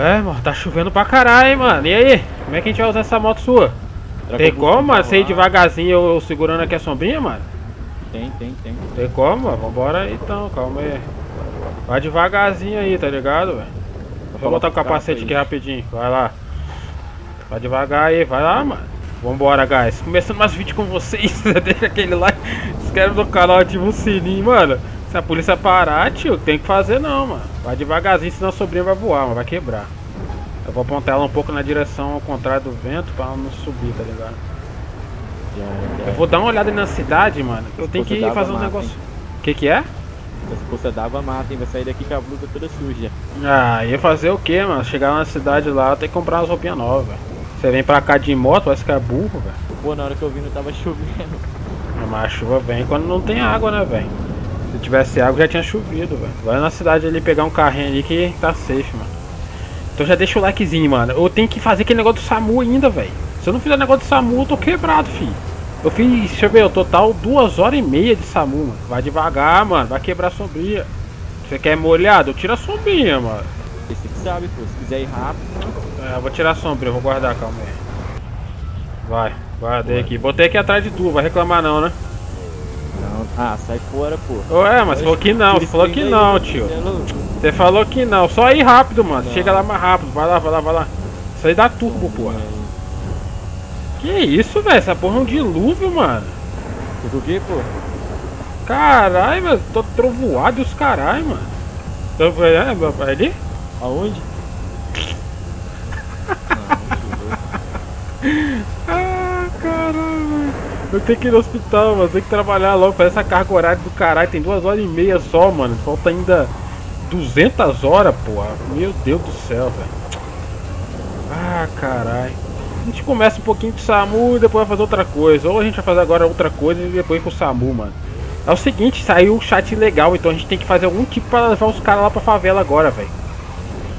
É, mano, tá chovendo pra caralho, hein, mano. E aí? Como é que a gente vai usar essa moto sua? Tem como, mano? Sei devagarzinho eu segurando aqui a sombrinha, mano? Tem. Tem como, mano? Vambora aí, então, calma aí. Vai devagarzinho aí, tá ligado, velho? Vou botar o capacete aqui rapidinho, vai lá. Vai devagar aí, vai lá, mano. Vambora, guys. Começando mais vídeo com vocês, deixa aquele like, se inscreve no canal, ativa o sininho, mano. Se a polícia parar, tio, tem que fazer não, mano. Vai devagarzinho, senão a sobrinha vai voar, mano, vai quebrar. Eu vou apontar ela um pouco na direção ao contrário do vento pra ela não subir, tá ligado? Eu vou dar uma olhada na cidade, mano. Eu tenho que fazer um negócio. O que que é? Se você dava mata, hein? Vai sair daqui com a blusa toda suja. Ah, ia fazer o que, mano? Chegar na cidade lá, tem que comprar umas roupinhas novas, velho. Você vem pra cá de moto, parece que é burro, velho. Pô, na hora que eu vim não tava chovendo. Mas a chuva vem quando não tem água, né, velho? Se tivesse água já tinha chovido, velho. Vai na cidade ali pegar um carrinho ali que tá safe, mano. Então já deixa o likezinho, mano. Eu tenho que fazer aquele negócio do SAMU ainda, velho. Se eu não fizer o negócio do SAMU, eu tô quebrado, filho. Eu fiz, deixa eu ver, o total 2h30 de SAMU, mano. Vai devagar, mano, vai quebrar a sombrinha. Você quer molhado? Eu tiro a sombrinha, mano. Você que sabe, pô, se quiser ir rápido. É, eu vou tirar a sombrinha, vou guardar, calma aí. Vai, guardei aqui. Botei aqui atrás de tu, vai reclamar não, né? Não, ah, sai fora, pô. Ué, mas falou que não, você falou que não, tio. Você falou que não, só ir rápido, mano. Não. Chega lá mais rápido, vai lá. Isso aí dá turbo, porra. Que isso, velho? Essa porra é um dilúvio, mano. Tudo o que, pô? Caralho, velho. Tô trovoado e os caralho, mano. Tô vendo, é ali? Aonde? Ah, caralho. Eu tenho que ir no hospital, mano. Tem que trabalhar logo. Fazer essa carga horária do caralho. Tem 2h30 só, mano. Falta ainda 200 horas, porra. Meu Deus do céu, velho. Ah, caralho. A gente começa um pouquinho com o SAMU e depois vai fazer outra coisa. Ou a gente vai fazer agora outra coisa e depois com o SAMU, mano. É o seguinte, saiu um chat legal, então a gente tem que fazer algum tipo pra levar os caras lá pra favela agora, velho.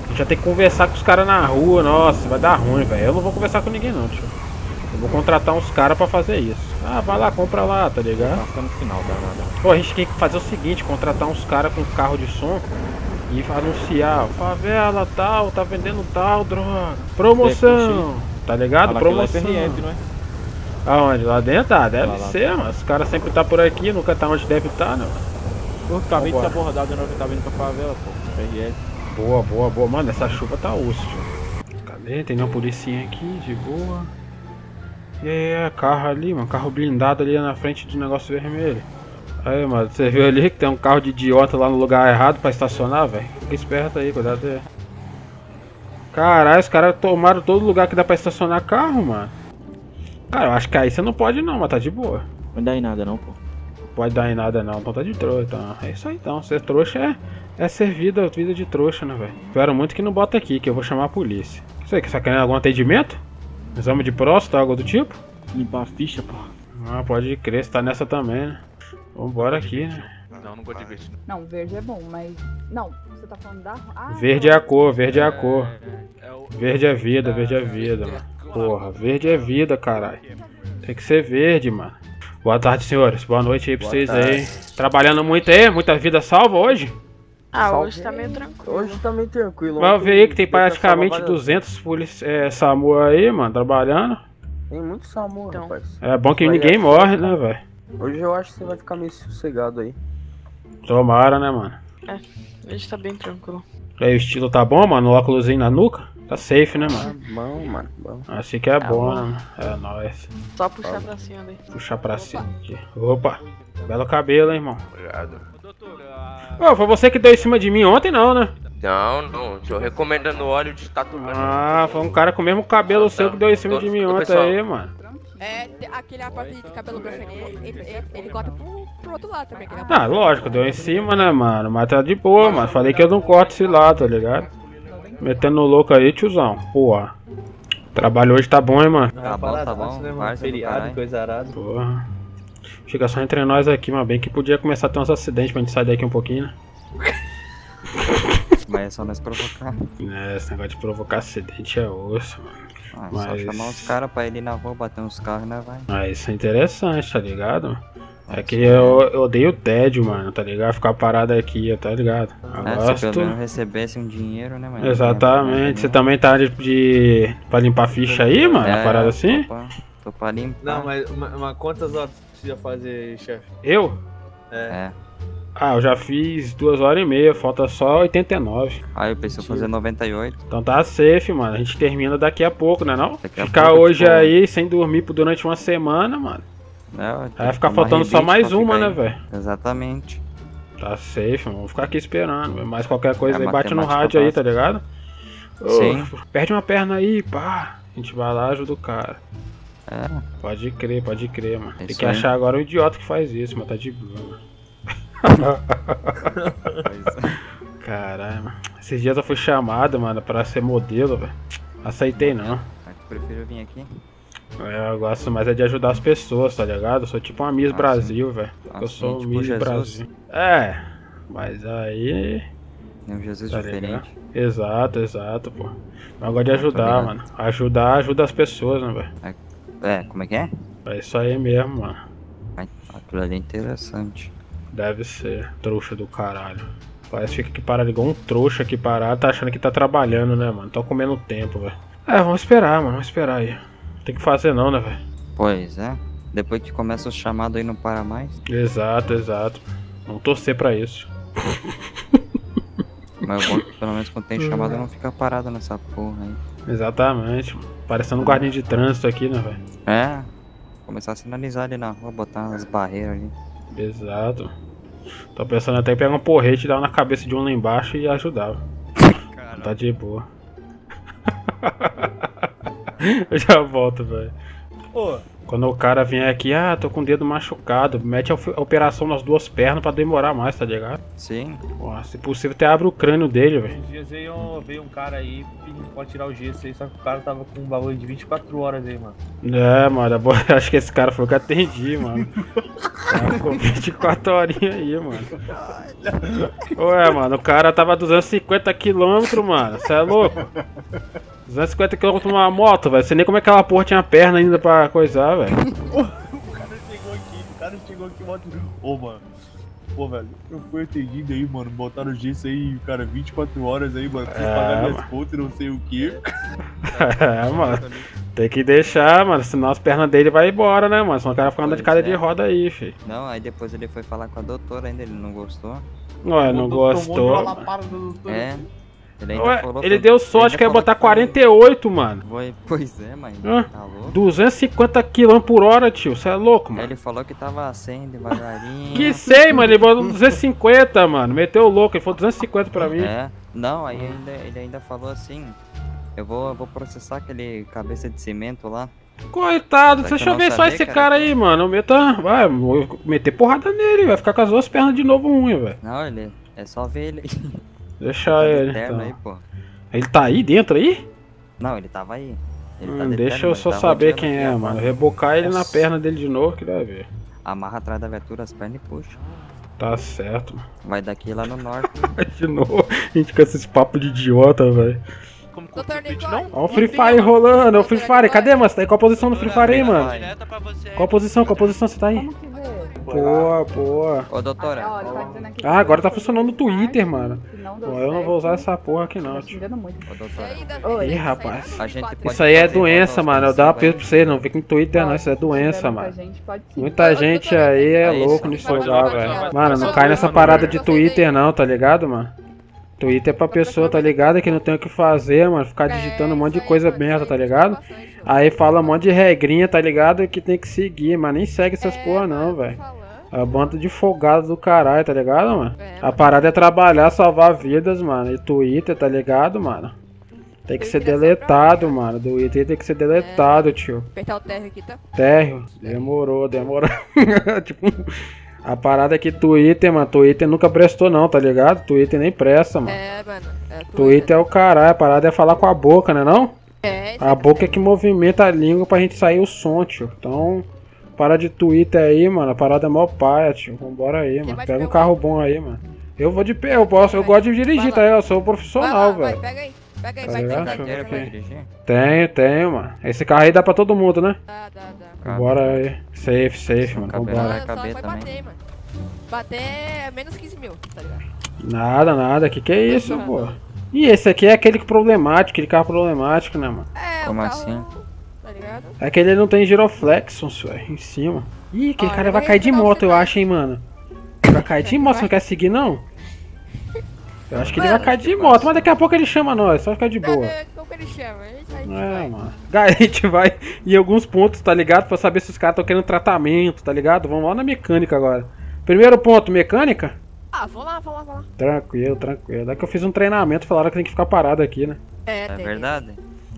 A gente vai ter que conversar com os caras na rua, nossa, vai dar ruim, velho. Eu não vou conversar com ninguém não, tio. Eu vou contratar uns caras pra fazer isso. Ah, vai lá, compra lá, tá ligado? Tá no final, tá nada. Pô, a gente tem que fazer o seguinte, contratar uns caras com carro de som e anunciar, favela tal, tá vendendo tal, droga. Promoção! Tá ligado? Promoção. Aonde? Lá dentro? Ah, deve ser, mano. Os caras sempre tá por aqui, nunca tá onde deve tá, né? Eu acabei de ser abordado na hora que tá vindo pra favela, pô. RS. Boa. Mano, essa chuva tá osso, tio. Cadê? Tem uma policinha aqui, de boa. E aí, carro ali, mano. Carro blindado ali na frente do negócio vermelho. Aí, mano, você viu ali que tem um carro de idiota lá no lugar errado pra estacionar, velho? Fica esperto aí, cuidado aí. Caralho, os caras tomaram todo lugar que dá pra estacionar carro, mano. Cara, eu acho que aí você não pode não, mas tá de boa. Não pode dar em nada não, pô. Pode dar em nada não, então tá de trouxa, então. É isso aí então, ser trouxa é ser vida de trouxa, né, velho? Espero muito que não bota aqui, que eu vou chamar a polícia. Isso aí, que você tá querendo algum atendimento? Exame de próstata, algo do tipo? Limpar a ficha, pô. Ah, pode crer, você tá nessa também, né? Vambora aqui, né? Não gosto de verde. Não, verde é bom, mas... Não, você tá falando da... Ah, verde não. É a cor, verde é a cor. Verde é vida, mano. Porra, verde é vida, caralho. Tem que ser verde, mano. Boa tarde, senhores. Boa noite aí pra vocês aí. Trabalhando muito aí? Muita vida salva hoje? Ah, hoje tá meio tranquilo. Mas eu vi aí que tem praticamente 200 SAMU aí, mano, trabalhando. Tem muito SAMU, então. Rapaz. É bom que ninguém morre, né, velho? Hoje eu acho que você vai ficar meio sossegado aí. Tomara, né, mano? É, hoje tá bem tranquilo. Aí o estilo tá bom, mano? O óculosinho na nuca? Tá safe, né, mano? Tá bom, mano. Assim que é bom, né? É nóis. Só puxar pra cima ali. Puxar pra cima aqui. Opa! Belo cabelo, hein, irmão? Obrigado. Ô, foi você que deu em cima de mim ontem, não, né? Não. Tô recomendando óleo de tatuagem. Ah, foi um cara com o mesmo cabelo seu que deu em cima de mim ontem aí, mano. É, aquele rapaz de cabelo branco ele corta pro outro lado também. Ah, lógico, deu em cima, né, mano? Mas tá de boa, mano. Falei que eu não corto esse lado, tá ligado? Metendo louco aí, tiozão. Porra. Trabalho hoje tá bom, hein, mano? Tá bom. Vai, feriado, coisa arada. Porra. Fica só entre nós aqui, mas bem que podia começar a ter uns acidentes pra gente sair daqui um pouquinho, né? Mas é só nós provocar. É, esse negócio de provocar acidente é osso, mano. Ah, mas... Só chamar os caras pra ele ir na rua, bater uns carros, né, vai? Ah, isso é interessante, tá ligado? É que eu odeio o tédio, mano, tá ligado? Ficar parado aqui, tá ligado? Agora se pelo menos recebesse um dinheiro, né, mano? Exatamente. Você também tá pra limpar ficha aí, mano? É, parada assim? Tô pra limpar. Não, mas quantas horas você já fazer, chefe? Eu? É. Ah, eu já fiz 2 horas e meia, falta só 89. Ah, eu pensei em fazer 98. Então tá safe, mano. A gente termina daqui a pouco, né não? Ficar hoje aí sem dormir durante uma semana, mano. É, vai ficar faltando só mais uma, né, velho? Exatamente. Tá safe, mano. Vou ficar aqui esperando, véio. Mas qualquer coisa aí, bate no rádio aí, tá ligado? Sim. Oh, perde uma perna aí, pá. A gente vai lá e ajuda o cara. É. Pode crer, mano. Tem que achar agora o idiota que faz isso, mas tá de boa. Caralho, mano. Esses dias eu fui chamado, mano, pra ser modelo, velho. Aceitei não. Ah, tu prefere vir aqui? É, eu gosto mais é de ajudar as pessoas, tá ligado? Eu sou tipo uma Miss Brasil, velho. Eu sou tipo Miss Brasil. É, mas aí... É um Jesus diferente. Exato, exato, pô. Eu gosto de ajudar, mano. Ajudar, ajuda as pessoas, né, velho? É, como é que é? É isso aí mesmo, mano. Aquilo ali é interessante. Deve ser, trouxa do caralho. Parece que fica aqui parado, igual um trouxa aqui parado, tá achando que tá trabalhando, né, mano? Tô comendo tempo, velho. É, vamos esperar, mano, vamos esperar aí. Não tem que fazer não, né, velho? Pois é, depois que começa o chamado aí não para mais. Exato, exato. Vamos torcer pra isso. Mas bom, pelo menos quando tem chamado não fica parado nessa porra aí. Exatamente, parecendo um guardinha de trânsito aqui, né, velho? É, começar a sinalizar ali na rua, botar umas barreiras ali. Exato. Tô pensando até em pegar um porrete, dar uma na cabeça de um lá embaixo e ajudar. Caramba. Tá de boa. Eu já volto, velho. Quando o cara vier aqui, ah, tô com o dedo machucado, mete a operação nas duas pernas pra demorar mais, tá ligado? Sim. Pô, se possível até abre o crânio dele, velho. Uns dias aí veio um cara aí pode tirar o gesso aí, só que o cara tava com um bagulho de 24 horas aí, mano. É, mano, acho que esse cara foi que eu atendi, mano. Tava com 24 horinhas aí, mano. Ué, mano, o cara tava 250 km, mano, cê é louco? 250 km numa moto, velho. Sei nem como é que aquela porra tinha perna ainda pra coisar, velho. O cara chegou aqui, moto. Ô, mano. Pô, velho, eu fui atendido aí, mano. Botaram o gesso aí, cara, 24 horas aí, mano. Preciso pagar minhas contas e não sei o que. É, mano. Tem que deixar, mano. Senão as pernas dele vai embora, né, mano? Senão o cara fica andando de cadeira de roda aí, filho. Não, aí depois ele foi falar com a doutora ainda, ele não gostou. Ué, não gostou. É. Ele, ele deu sorte que ia botar 48, mano. Pois é, mano. Tá louco. 250 km/h, tio. Você é louco, mano. Ele falou que tava 100 devagarinho. Que 100, mano. Ele botou 250, mano. Meteu o louco. Ele falou 250 pra mim. É. Não, aí ele ainda falou assim: eu vou processar aquele cabeça de cimento lá. Coitado, deixa eu ver só esse cara aí, mano. Vai, vou meter porrada nele. Vai ficar com as duas pernas de novo ruim, velho. Não, ele. É só ver ele. Deixa ele, então. Aí, pô. Ele tá aí dentro aí? Não, ele tava aí. Ele tá deixa eu só saber quem é, mano. Rebocar ele na perna dele de novo, que deve ver. Amarra atrás da viatura as pernas e puxa. Tá certo, mano. Vai daqui lá no norte. De novo, a gente com esses papos de idiota, velho. Olha o Free Fire rolando, olha o Free Fire. Cadê, mano? Você tá aí? Qual a posição do Free Fire aí, mano? Qual a posição? Qual a posição você tá aí? Boa, boa. Ô, doutora. Ah, agora tá funcionando o Twitter, mano. Pô, eu não vou usar essa porra aqui não, tio. Ô, doutora. Ih, rapaz. Isso aí é doença, mano. Eu dava peso pra vocês, não fica no Twitter não. Isso é doença, mano. Muita gente aí é louco nisso já, velho. Mano, não cai nessa parada de Twitter não, tá ligado, mano? Twitter é pra pessoa, tá ligado? Que não tem o que fazer, mano. Ficar digitando um monte de coisa merda, tá ligado? Aí fala um monte de regrinha, tá ligado? Que tem que seguir, mas nem segue essas porra não, velho. A banda de folgado do caralho, tá ligado, mano? A parada é trabalhar, salvar vidas, mano. E Twitter, tá ligado, mano? Tem que ser deletado, mano. Do Twitter tem que ser deletado, tio. Apertar o térreo aqui, tá? Térreo. Demorou. Tipo... A parada é que Twitter, mano, Twitter nunca prestou não, tá ligado? Twitter nem presta, mano. É, mano. Twitter é o caralho, a parada é falar com a boca, né não? É. A boca é que movimenta a língua pra gente sair o som, tio. Então, para de Twitter aí, mano, a parada é mó paia, tio. Vambora aí, mano. Pega um carro bom aí, mano. Eu vou de pé, eu gosto de dirigir, tá? Eu sou profissional, velho. Pega aí, vai ter carteira pra dirigir? Tenho, mano. Esse carro aí dá pra todo mundo, né? Dá. Socado. Bora aí. Safe, safe, mano. Vambora. Só vai bater, mano. Bater é menos 15 mil, tá ligado? Nada, nada. Que é isso, pô? E esse aqui é aquele problemático, aquele carro problemático, né, mano? É, como assim? Tá ligado? É que ele não tem giroflex, em cima. Ih, aquele cara vai cair de moto, eu acho, hein, mano. Vai cair de moto, você não quer seguir, não? Eu acho que ele vai cair de moto, mas daqui a pouco ele chama nós, só ficar de boa. Daqui a pouco ele chama, a gente vai. Mano. Galera, a gente vai em alguns pontos, tá ligado? Pra saber se os caras estão querendo tratamento, tá ligado? Vamos lá na mecânica agora. Primeiro ponto, mecânica? Ah, vamos lá. Tranquilo, tranquilo. Daí que eu fiz um treinamento, falaram que tem que ficar parado aqui, né? É verdade.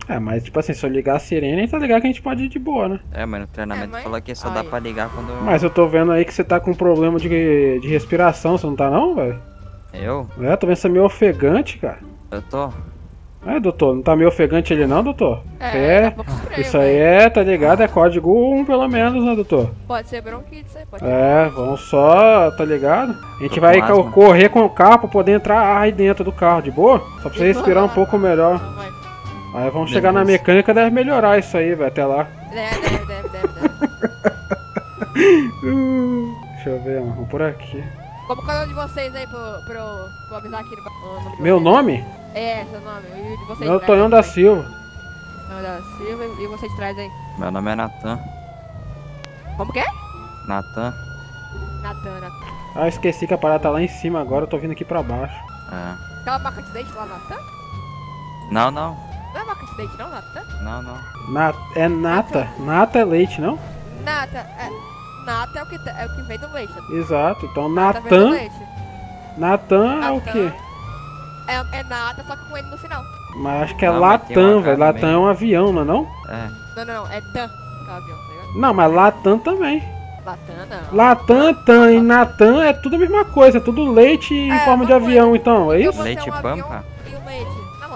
É, mas tipo assim, se eu ligar a sirene, tá ligado que a gente pode ir de boa, né? É, mas no treinamento falou que só dá pra ligar quando... Mas eu tô vendo aí que você tá com problema de respiração, você não tá não, velho? Eu? É, tô vendo que você é meio ofegante, cara. Eu tô. É, doutor, não tá meio ofegante ele não, doutor? É, tá estranho, isso aí é, tá ligado, é código 1 pelo menos, né, doutor? Pode ser bronquite, isso aí pode ser. É, vamos só, tá ligado? A gente vai correr com o carro pra poder entrar ar aí dentro do carro, de boa? Só pra você respirar um pouco melhor. Aí vamos chegar na mecânica, deve melhorar isso aí, velho, até lá. Deve. Deixa eu ver, mano, por aqui. Como é o nome de vocês aí, pra eu avisar aqui no... Meu nome? É, seu nome, e de vocês de trás? Meu Tonhão da Silva. Tonhão da Silva, e vocês de trás aí? Meu nome é Natan. Como que é? Natan. Natan. Ah, eu esqueci que a parada tá lá em cima agora, eu tô vindo aqui pra baixo. É. Aquela marca de dente lá, Natan? Não, não. Não é marca de dente não, Natan? Não, não. É nata. Nata é leite, não? Nata, nata é o que vem do leite. Exato, então Natan... Natan é o que? É nata, só que com ele no final. Mas acho que é Latam, velho. Latam é um avião, não é não? É. Não, é TAM, que é o avião, tá ligado? Não, mas Latam também. Latam não. Latam, TAM e Natan é tudo a mesma coisa, é tudo leite em forma de avião, então, é isso? Leite pampa?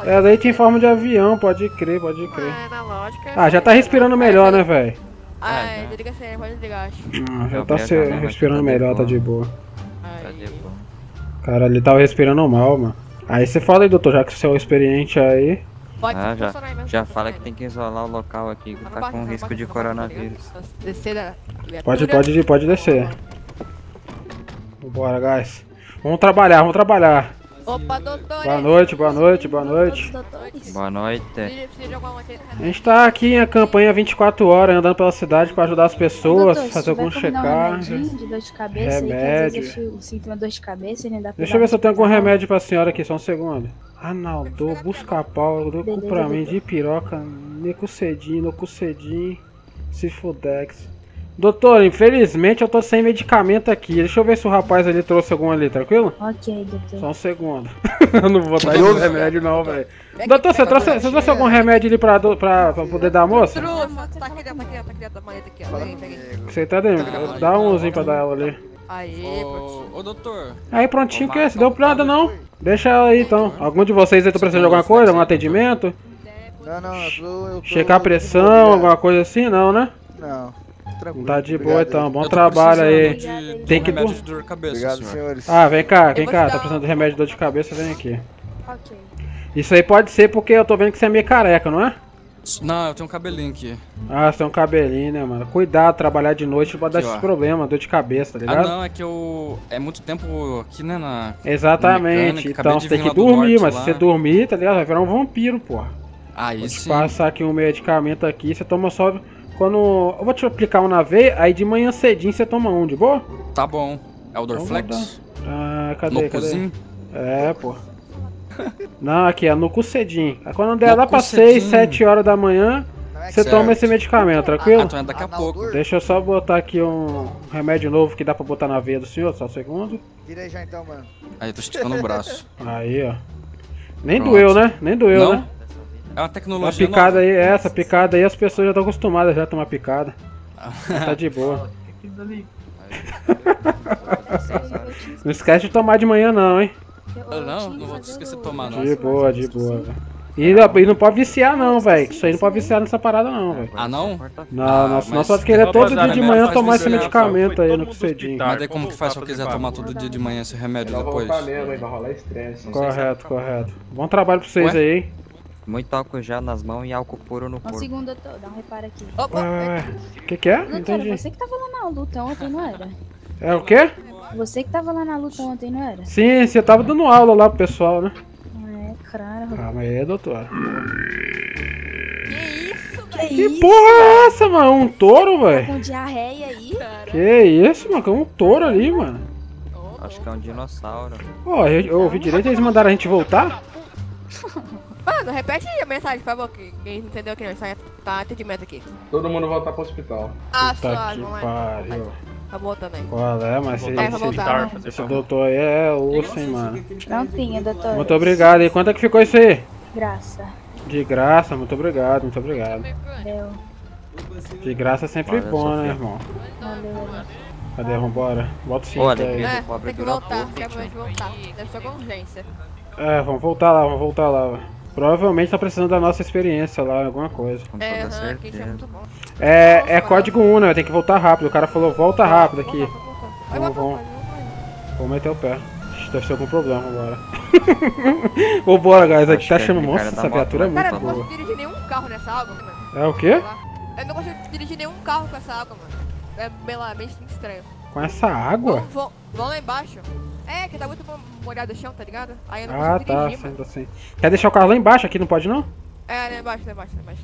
É leite em forma de avião, pode crer, pode crer. É, na lógica. Ah, já tá respirando melhor, né, velho? Ah, é, desliga sério, pode desligar, acho. Já tá respirando melhor, tá de boa. Tá de boa. Cara, ele tava respirando mal, mano. Aí você fala aí, doutor, já que você é o experiente aí. Pode já fala que tem que isolar o local aqui, que tá com risco de coronavírus. Pode descer. Bora, guys. Vamos trabalhar. Opa, doutor. Boa noite. Boa noite. A gente tá aqui em campanha 24 horas, andando pela cidade pra ajudar as pessoas, fazer algum check-up, remédio. Deixa eu ver se eu tenho algum remédio pra senhora aqui, só um segundo. Analdo, busca-pau, pra mim, de piroca, necucedin, cifudex. Doutor, infelizmente eu tô sem medicamento aqui. Deixa eu ver se o rapaz ali trouxe algum ali, tranquilo? Ok, doutor. Só um segundo. Eu não vou dar esse remédio não, velho. Doutor, você trouxe algum remédio ali pra poder dar a moça? Trouxe, tá aqui dentro da maleta aqui, ó. Você tá dentro? Dá umzinho pra dar ela ali. Aí, prontinho. Ô, doutor. Aí, prontinho, o que? Você deu nada não? Deixa ela aí, então. Algum de vocês aí tá precisando de alguma coisa? Algum atendimento? Não, checar a pressão, alguma coisa assim? Não, né? Não. Tá de boa então, bom trabalho aí. Tem que remédio de dor de cabeça. Obrigado, senhores. Ah, vem cá, tá precisando de remédio de dor de cabeça, vem aqui. Ok. Isso aí pode ser porque eu tô vendo que você é meio careca, não é? Não, eu tenho um cabelinho aqui. Ah, você tem um cabelinho, né, mano? Cuidado, trabalhar de noite pode dar esses problemas, dor de cabeça, tá ligado? Ah, não, é que eu... É muito tempo aqui, né, na... Exatamente, então você tem que dormir, mas se você dormir, tá ligado? Vai virar um vampiro, porra. Ah, isso sim. Vou te passar aqui um medicamento aqui, você toma só... Quando eu vou te aplicar um na veia, aí de manhã cedinho você toma um, de boa? Tá bom. É o Dorflex? Ah, cadê? É, pô. Não, aqui é no cedinho. Quando der lá pra 6, 7 horas da manhã, você toma esse medicamento, tranquilo? Então é daqui a pouco. Deixa eu só botar aqui um remédio novo que dá pra botar na veia do senhor, só um segundo. Vira aí já então, mano. Aí, tô esticando o braço. Aí, ó. Nem doeu, né? Nem doeu, né? É uma tecnologia nova. Essa picada aí as pessoas já estão acostumadas já a tomar picada. Tá de boa. Não esquece de tomar de manhã não, hein? Não vou esquecer de tomar não. De boa. E não pode viciar não, velho. Isso aí não pode viciar nessa parada não, velho. Ah, não? Não, senão só querer todo dia de manhã tomar esse medicamento aí no que você diz. Mas daí como que faz se eu quiser tomar todo dia de manhã esse remédio depois? Correto. Bom trabalho pra vocês aí, hein? Muito álcool já nas mãos e álcool puro no corpo. Uma segunda, dá um reparo aqui. Opa! Que é? Não, entendi. Cara, você que tava lá na luta ontem, não era? É o quê? Você que tava lá na luta ontem, não era? Sim, você tava dando aula lá pro pessoal, né? É, claro. Ah, mas é, doutora. Que isso, velho? Que porra é essa, mano? Um touro, velho? Tá com diarreia aí? Cara. Que isso, mano? Um touro ali, mano. Acho que é um dinossauro. Ó, eu ouvi direito, eles mandaram a gente voltar? Mano, repete a mensagem, por favor, que quem não entendeu aqui não, tá atendimento aqui. Todo mundo voltar pro hospital. Ah, suave, vamos lá. Tá bom também. Qual é, mas esse doutor aí é osso, hein, mano. Prontinho, doutor. Muito obrigado. E quanto é que ficou isso aí? Graça. De graça, muito obrigado, muito obrigado. Valeu. De graça sempre bom, né, irmão? Valeu. Cadê? Vambora. Bota o cinto aí. Tem que voltar, que a gente voltar. Deve ser com urgência. É, vamos voltar lá, vamos voltar lá. Provavelmente tá precisando da nossa experiência lá, alguma coisa. É, isso é muito bom. É código 1, né? Tem que voltar rápido. O cara falou, volta rápido aqui. Vamos meter o pé. Deve ser algum problema agora. Vambora, guys. Aqui tá chamando. Nossa, essa viatura é muito boa. Cara, eu não consigo dirigir nenhum carro nessa água, mano. É o quê? Eu não consigo dirigir nenhum carro com essa água, mano. É belamente estranho. Com essa água? Vão lá embaixo. É, que tá muito molhado o chão, tá ligado? Aí eu não consigo dirigir, tá, mano. Sim. Quer deixar o carro lá embaixo aqui, não pode não? É, lá embaixo.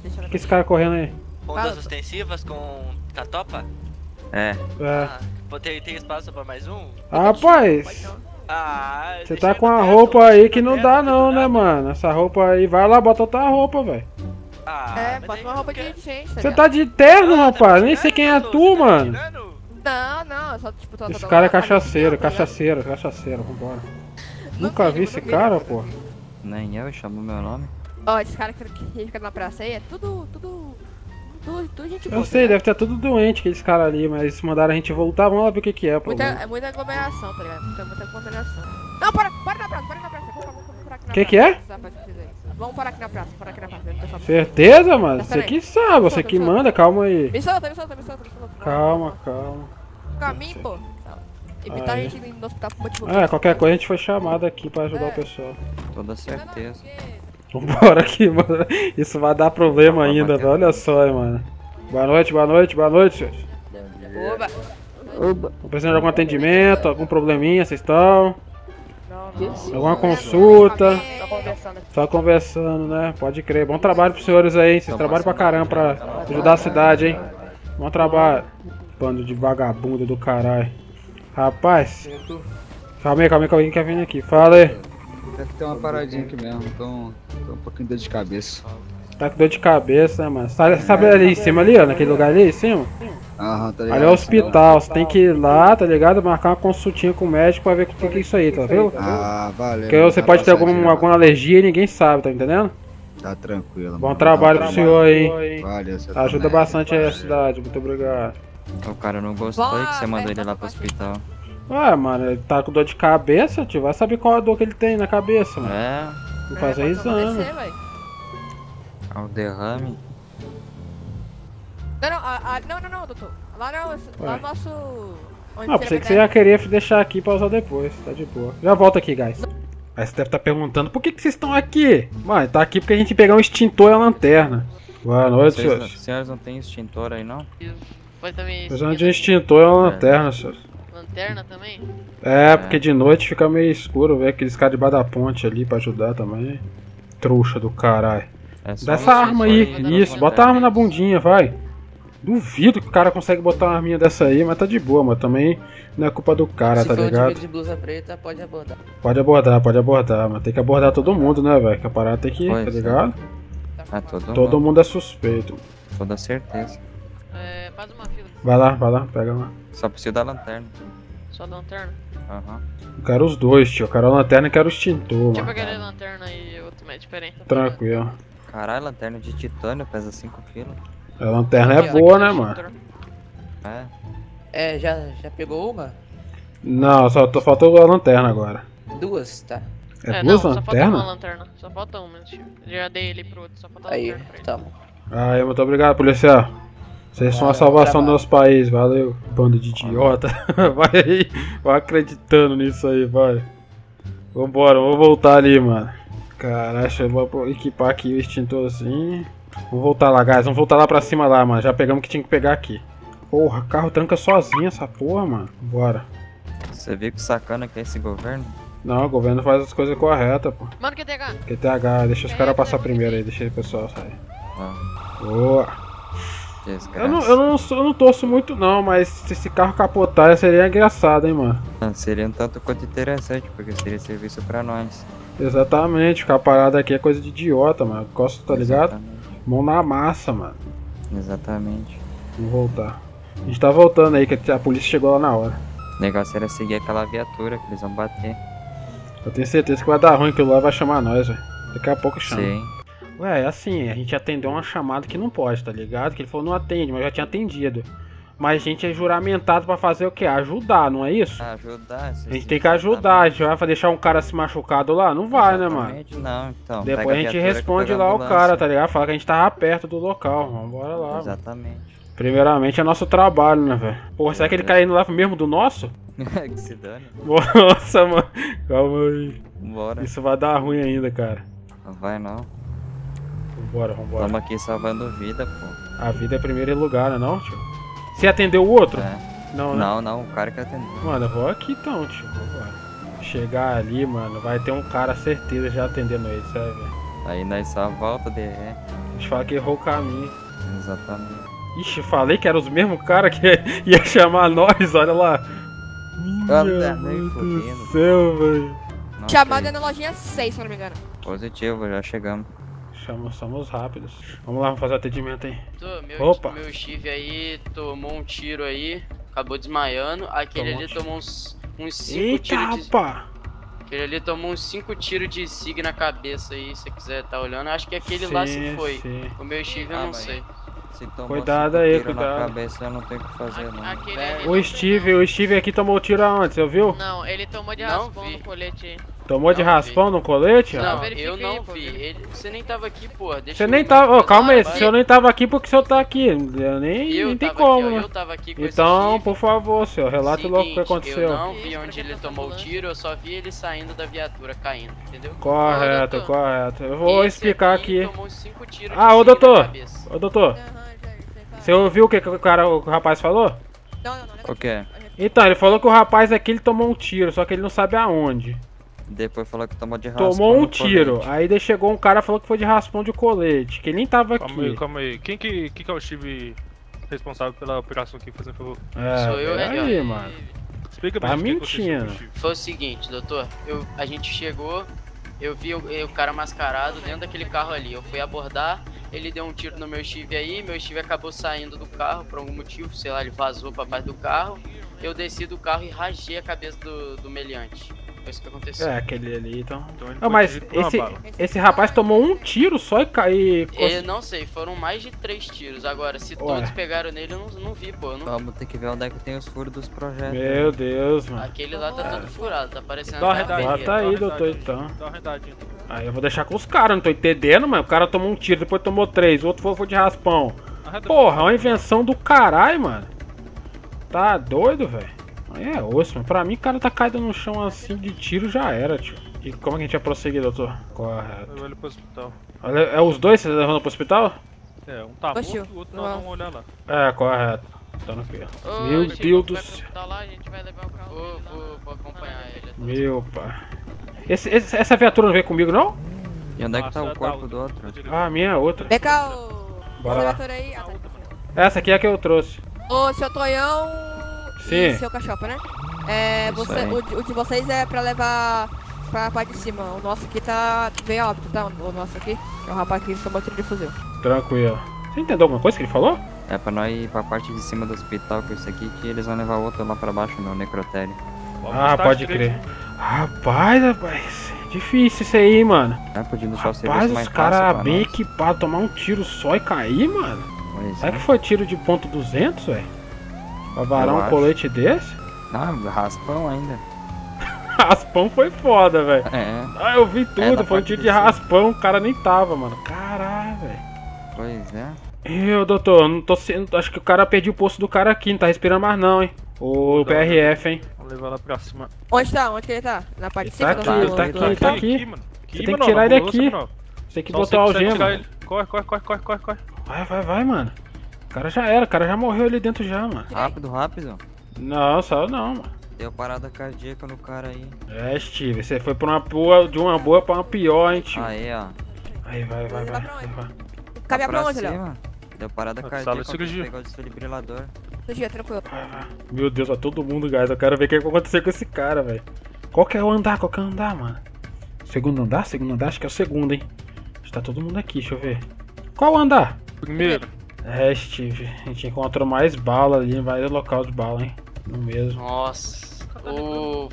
Deixa lá. O que esse cara correndo aí? Ondas ostensivas com catopa? É. Tem espaço pra mais um? Rapaz! Ah, você tá com a roupa aí que não dá não, né, mano? Essa roupa aí, vai lá, bota outra roupa, velho. Ah, é, bota uma roupa de gente. Você tá de terno, rapaz? Nem sei quem é tu, mano. Não, só tipo... Esse cara é cachaceiro, vambora. Nunca vi esse cara, pô. Nem eu, chamou meu nome. Ó, esse cara que fica na praça aí é tudo gente boa. Eu sei, deve ter tudo doente aqueles caras ali, mas mandaram a gente voltar, vamos lá ver o que que é, pô. É muita aglomeração, tá ligado? Muita aglomeração. Não, para na praça, que é? Vamos parar aqui na praça, Certeza, mano? Você que sabe, você que manda, calma aí. Me solta. Calma. Caminho, pô. Evitar a gente ir no hospital pro motivo. Ah, qualquer coisa a gente foi chamado aqui pra ajudar o pessoal. Toda certeza. Vambora aqui, mano. Isso vai dar problema ainda, velho. Olha só, mano. Boa noite. Oba. Tô precisando de algum atendimento, algum probleminha, vocês estão? Alguma consulta? Só conversando, né? Pode crer. Bom trabalho pros senhores aí, hein? Vocês trabalham pra caramba pra ajudar a cidade, hein? Bom trabalho. Bando de vagabundo do caralho. Rapaz. Calma aí que alguém quer vir aqui. Fala aí. Tem que ter uma paradinha aqui mesmo, então um pouquinho de dor de cabeça. Tá com dor de cabeça, né, mano? Sabe ali em cima ali, ó? Naquele lugar ali em cima? Aham, tá ligado. Ali é o hospital, você tem que ir lá, tá ligado? Marcar uma consultinha com o médico pra ver o que é isso aí, tá vendo? Ah, valeu. Porque você pode ter alguma alergia e ninguém sabe, tá entendendo? Tá tranquilo, mano. Bom trabalho pro senhor aí. Valeu, você ajuda bastante aí a cidade, muito obrigado. O cara não gostou que você mandou ele lá pro hospital. Ué, mano, ele tá com dor de cabeça, tio. Vai saber qual a dor que ele tem na cabeça, mano. É. Vou fazer exame. É um derrame. Não, doutor. Lá não, lá o nosso... Não, pensei que você ia querer deixar aqui pra usar depois, tá de boa. Já volto aqui, guys. Aí você deve estar perguntando, por que vocês estão aqui? Mano, tá aqui porque a gente pegar um extintor e a lanterna. Boa noite, senhores. Os senhores não tem extintor aí, não? Precisamos de um extintor e uma lanterna, senhores. Lanterna também? É, porque de noite fica meio escuro, velho. Aqueles caras debaixo da ponte ali pra ajudar também. Trouxa do caralho. Dá essa arma aí, isso. Bota a arma na bundinha, vai. Duvido que o cara consegue botar uma arminha dessa aí, mas tá de boa, mas também não é culpa do cara, tá ligado? Se for de blusa preta, pode abordar. Pode abordar, mas tem que abordar todo mundo, né, velho? Que a parada tem que, tá ligado? É, todo mundo é suspeito. Toda certeza. É, faz uma fila. Vai lá, pega lá. Só precisa da lanterna. Só da lanterna? Aham. Eu quero os dois, tio. Eu quero a lanterna e quero o extintor. Deixa eu pegar a lanterna e outro médico diferente. Tranquilo. Caralho, lanterna de titânio pesa 5 kg. A lanterna é boa, né, mano? É, já pegou uma? Não, faltou a lanterna agora. Duas, tá? É duas lanternas? Só falta uma, tio. Já dei ele pro outro, só falta uma lanterna pra ele. Tá bom. Aí, muito obrigado, policial. Vocês são a salvação do nosso país, valeu. Bando de idiota. Vai aí, vai acreditando nisso aí, vai. Vambora, vou voltar ali, mano. Caralho, eu vou equipar aqui o extintorzinho. Vamos voltar lá, guys. Vamos voltar lá pra cima lá, mano. Já pegamos o que tinha que pegar aqui. Porra, o carro tranca sozinho essa porra, mano. Bora. Você vê que sacana que é esse governo? Não, o governo faz as coisas corretas, pô. Mano, QTH. QTH, deixa os caras passar primeiro aí. Deixa o pessoal sair. Ah. Boa. Eu não torço muito não, mas se esse carro capotar seria engraçado, hein, mano. Seria um tanto quanto interessante, porque seria serviço pra nós. Exatamente, ficar parado aqui é coisa de idiota, mano. Costa, tá ligado? Mão na massa, mano. Exatamente. Vamos voltar. A gente tá voltando aí, que a polícia chegou lá na hora. O negócio era seguir aquela viatura, que eles vão bater. Eu tenho certeza que vai dar ruim, que o lá vai chamar nós, velho. Daqui a pouco chama. Sim. Ué, é assim, a gente atendeu uma chamada que não pode, tá ligado? Que ele falou, não atende, mas eu já tinha atendido. Mas a gente é juramentado pra fazer o quê? Ajudar, não é isso? Ajudar, a gente tem que ajudar, a gente vai deixar um cara se machucado lá? Não vai, exatamente, né, mano? Não, então. Depois a gente responde lá o cara, tá ligado? Fala que a gente tava perto do local, mano. Bora lá. Exatamente. Mano. Primeiramente é nosso trabalho, né, velho? Porra, será que ele caiu lá mesmo do nosso? Que se dane. Nossa, mano. Calma aí. Bora. Isso vai dar ruim ainda, cara. Não vai não. Bora, vambora. Estamos aqui salvando vida, pô. A vida é primeiro lugar, né, não, tio? Você atendeu o outro? É. Não, né? Não, o cara que atendeu. Mano, eu vou aqui então, tio. Vambora. Chegar ali, mano, vai ter um cara, certeza, já atendendo ele, sabe? Aí nós só volta de ré. A gente fala que errou o caminho. Exatamente. Ixi, falei que era os mesmos caras que ia chamar nós, olha lá. Meu Deus do céu, velho. Chamada na lojinha 6, se não me engano. Positivo, já chegamos. Somos rápidos. Vamos lá, vamos fazer o atendimento aí. Meu chifre aí tomou um tiro aí, acabou desmaiando. Aquele tomou ali tomou uns 5 tiros. Opa! Aquele ali tomou uns 5 tiros de SIG na cabeça aí, se quiser tá olhando. Acho que aquele sim, lá se foi. Sim. O meu chifre eu não sei. Se cuidado aí, cuidado. Na cabeça, eu não tenho o que fazer, não. O Steve aqui tomou tiro aonde, você viu? Não, ele tomou de raspão no colete. Tomou não de raspão vi. No colete? Não, ó. Eu não aí, vi. Ele... Você nem tava aqui, porra. Deixa você eu nem tava. Oh, calma aí, se eu nem tava aqui, porque o senhor tá aqui. Eu nem, eu nem tem como, aqui, né? Eu tava aqui com então, por favor, senhor, relata logo o que aconteceu. Eu não vi onde ele tomou o tiro, eu só vi ele saindo da viatura, caindo, entendeu? Correto, correto. Eu vou explicar aqui. Ah, ô doutor! Ô doutor! Você ouviu o que o rapaz falou? Não. O que? Então, ele falou que o rapaz aqui ele tomou um tiro, só que ele não sabe aonde. Depois falou que tomou de raspão. Tomou um tiro, aí chegou um cara e falou que foi de raspão de colete, que ele nem tava aqui. Calma aí. Quem que é o Steve responsável pela operação aqui, fazendo favor? É, sou eu, aí, mano. Explica pra mim. Tá mentindo. Foi o seguinte, doutor, a gente chegou, eu vi o cara mascarado dentro daquele carro ali, eu fui abordar, ele deu um tiro no meu Steve aí, meu Steve acabou saindo do carro por algum motivo, sei lá, ele vazou pra baixo do carro, eu desci do carro e rajei a cabeça do meliante. Foi isso que aconteceu. É, aquele ali, então ele não, mas esse rapaz tomou um tiro só e caiu. Eu não sei, foram mais de 3 tiros. Agora, se todos pegaram nele, eu não vi, pô. Vamos ter que ver onde é que tem os furos dos projetos. Meu Deus, mano. Aquele lá tá todo furado, tá parecendo. Tá aí, doutor, então. Aí eu vou deixar com os caras, não tô entendendo, mano. O cara tomou um tiro, depois tomou 3, o outro foi de raspão. Porra, é uma invenção do caralho, mano. Tá doido, velho. É osso, mano. Pra mim o cara tá caindo no chão assim de tiro já era, tio. E como é que a gente ia prosseguir, doutor? Correto. Eu olho pro hospital. Olha, é os dois que você tá levando pro hospital? É, um tá morto, o outro não, vamos olhar lá. É, correto. Tá no pé. Meu Deus do céu. Vou acompanhar ele. Meu pai. Essa viatura não veio comigo, não? E onde é que tá o corpo do outro? Ah, a minha é outra. Vem cá, bora lá. Essa aqui é a que eu trouxe. Ô, seu Tonhão... Sim. Seu cachopa, né? É, o de vocês é pra levar pra parte de cima. O nosso aqui tá veio óbito, tá? O nosso aqui é o rapaz que tomou tiro de fuzil. Tranquilo. Você entendeu alguma coisa que ele falou? É pra nós ir pra parte de cima do hospital com isso aqui, que eles vão levar o outro lá pra baixo no necrotério. Ah, pode crer. Rapaz, difícil isso aí, mano. É, podia deixar o serviço mais fácil pra nós. Rapaz, os caras bem equipados, tomar um tiro só e cair, mano. Pois é. Será que foi tiro de ponto 200, velho? Pra varar um colete desse? Ah, raspão ainda. Raspão foi foda, velho. É. Ah, eu vi tudo, foi um tiro de raspão, o cara nem tava, mano. Caralho, velho. Pois é. Eu, doutor, não tô sendo. Acho que o cara perdeu o posto do cara aqui, não tá respirando mais não, hein. O PRF, hein. Vamos levar lá pra cima. Onde tá? Onde que ele tá? Na parte de cima? Tá aqui, ele tá aqui. Você tem que tirar ele aqui. Você tem que botar o algema. Corre, corre, corre, corre, corre, corre. Vai, vai, vai, mano. O cara já era, o cara já morreu ali dentro já, mano. Rápido, rápido. Não, saiu não, mano. Deu parada cardíaca no cara aí. É, Steve, você foi pra uma boa, de uma boa pra uma pior, hein, tio. Aí, ó. Aí, vai, vai, vai. Cabe pra onde, Léo? Deu parada cardíaca, pegou o desfibrilador. Cirurgia, tranquilo. Meu Deus, ó, todo mundo, guys. Eu quero ver o que vai acontecer com esse cara, velho. Qual que é o andar? Qual que é o andar, mano? Segundo andar? Segundo andar? Acho que é o segundo, hein. Tá todo mundo aqui, deixa eu ver. Qual o andar? Primeiro. É, Steve, a gente encontrou mais bala ali, vários local de bala, hein? No mesmo. Nossa. Ô,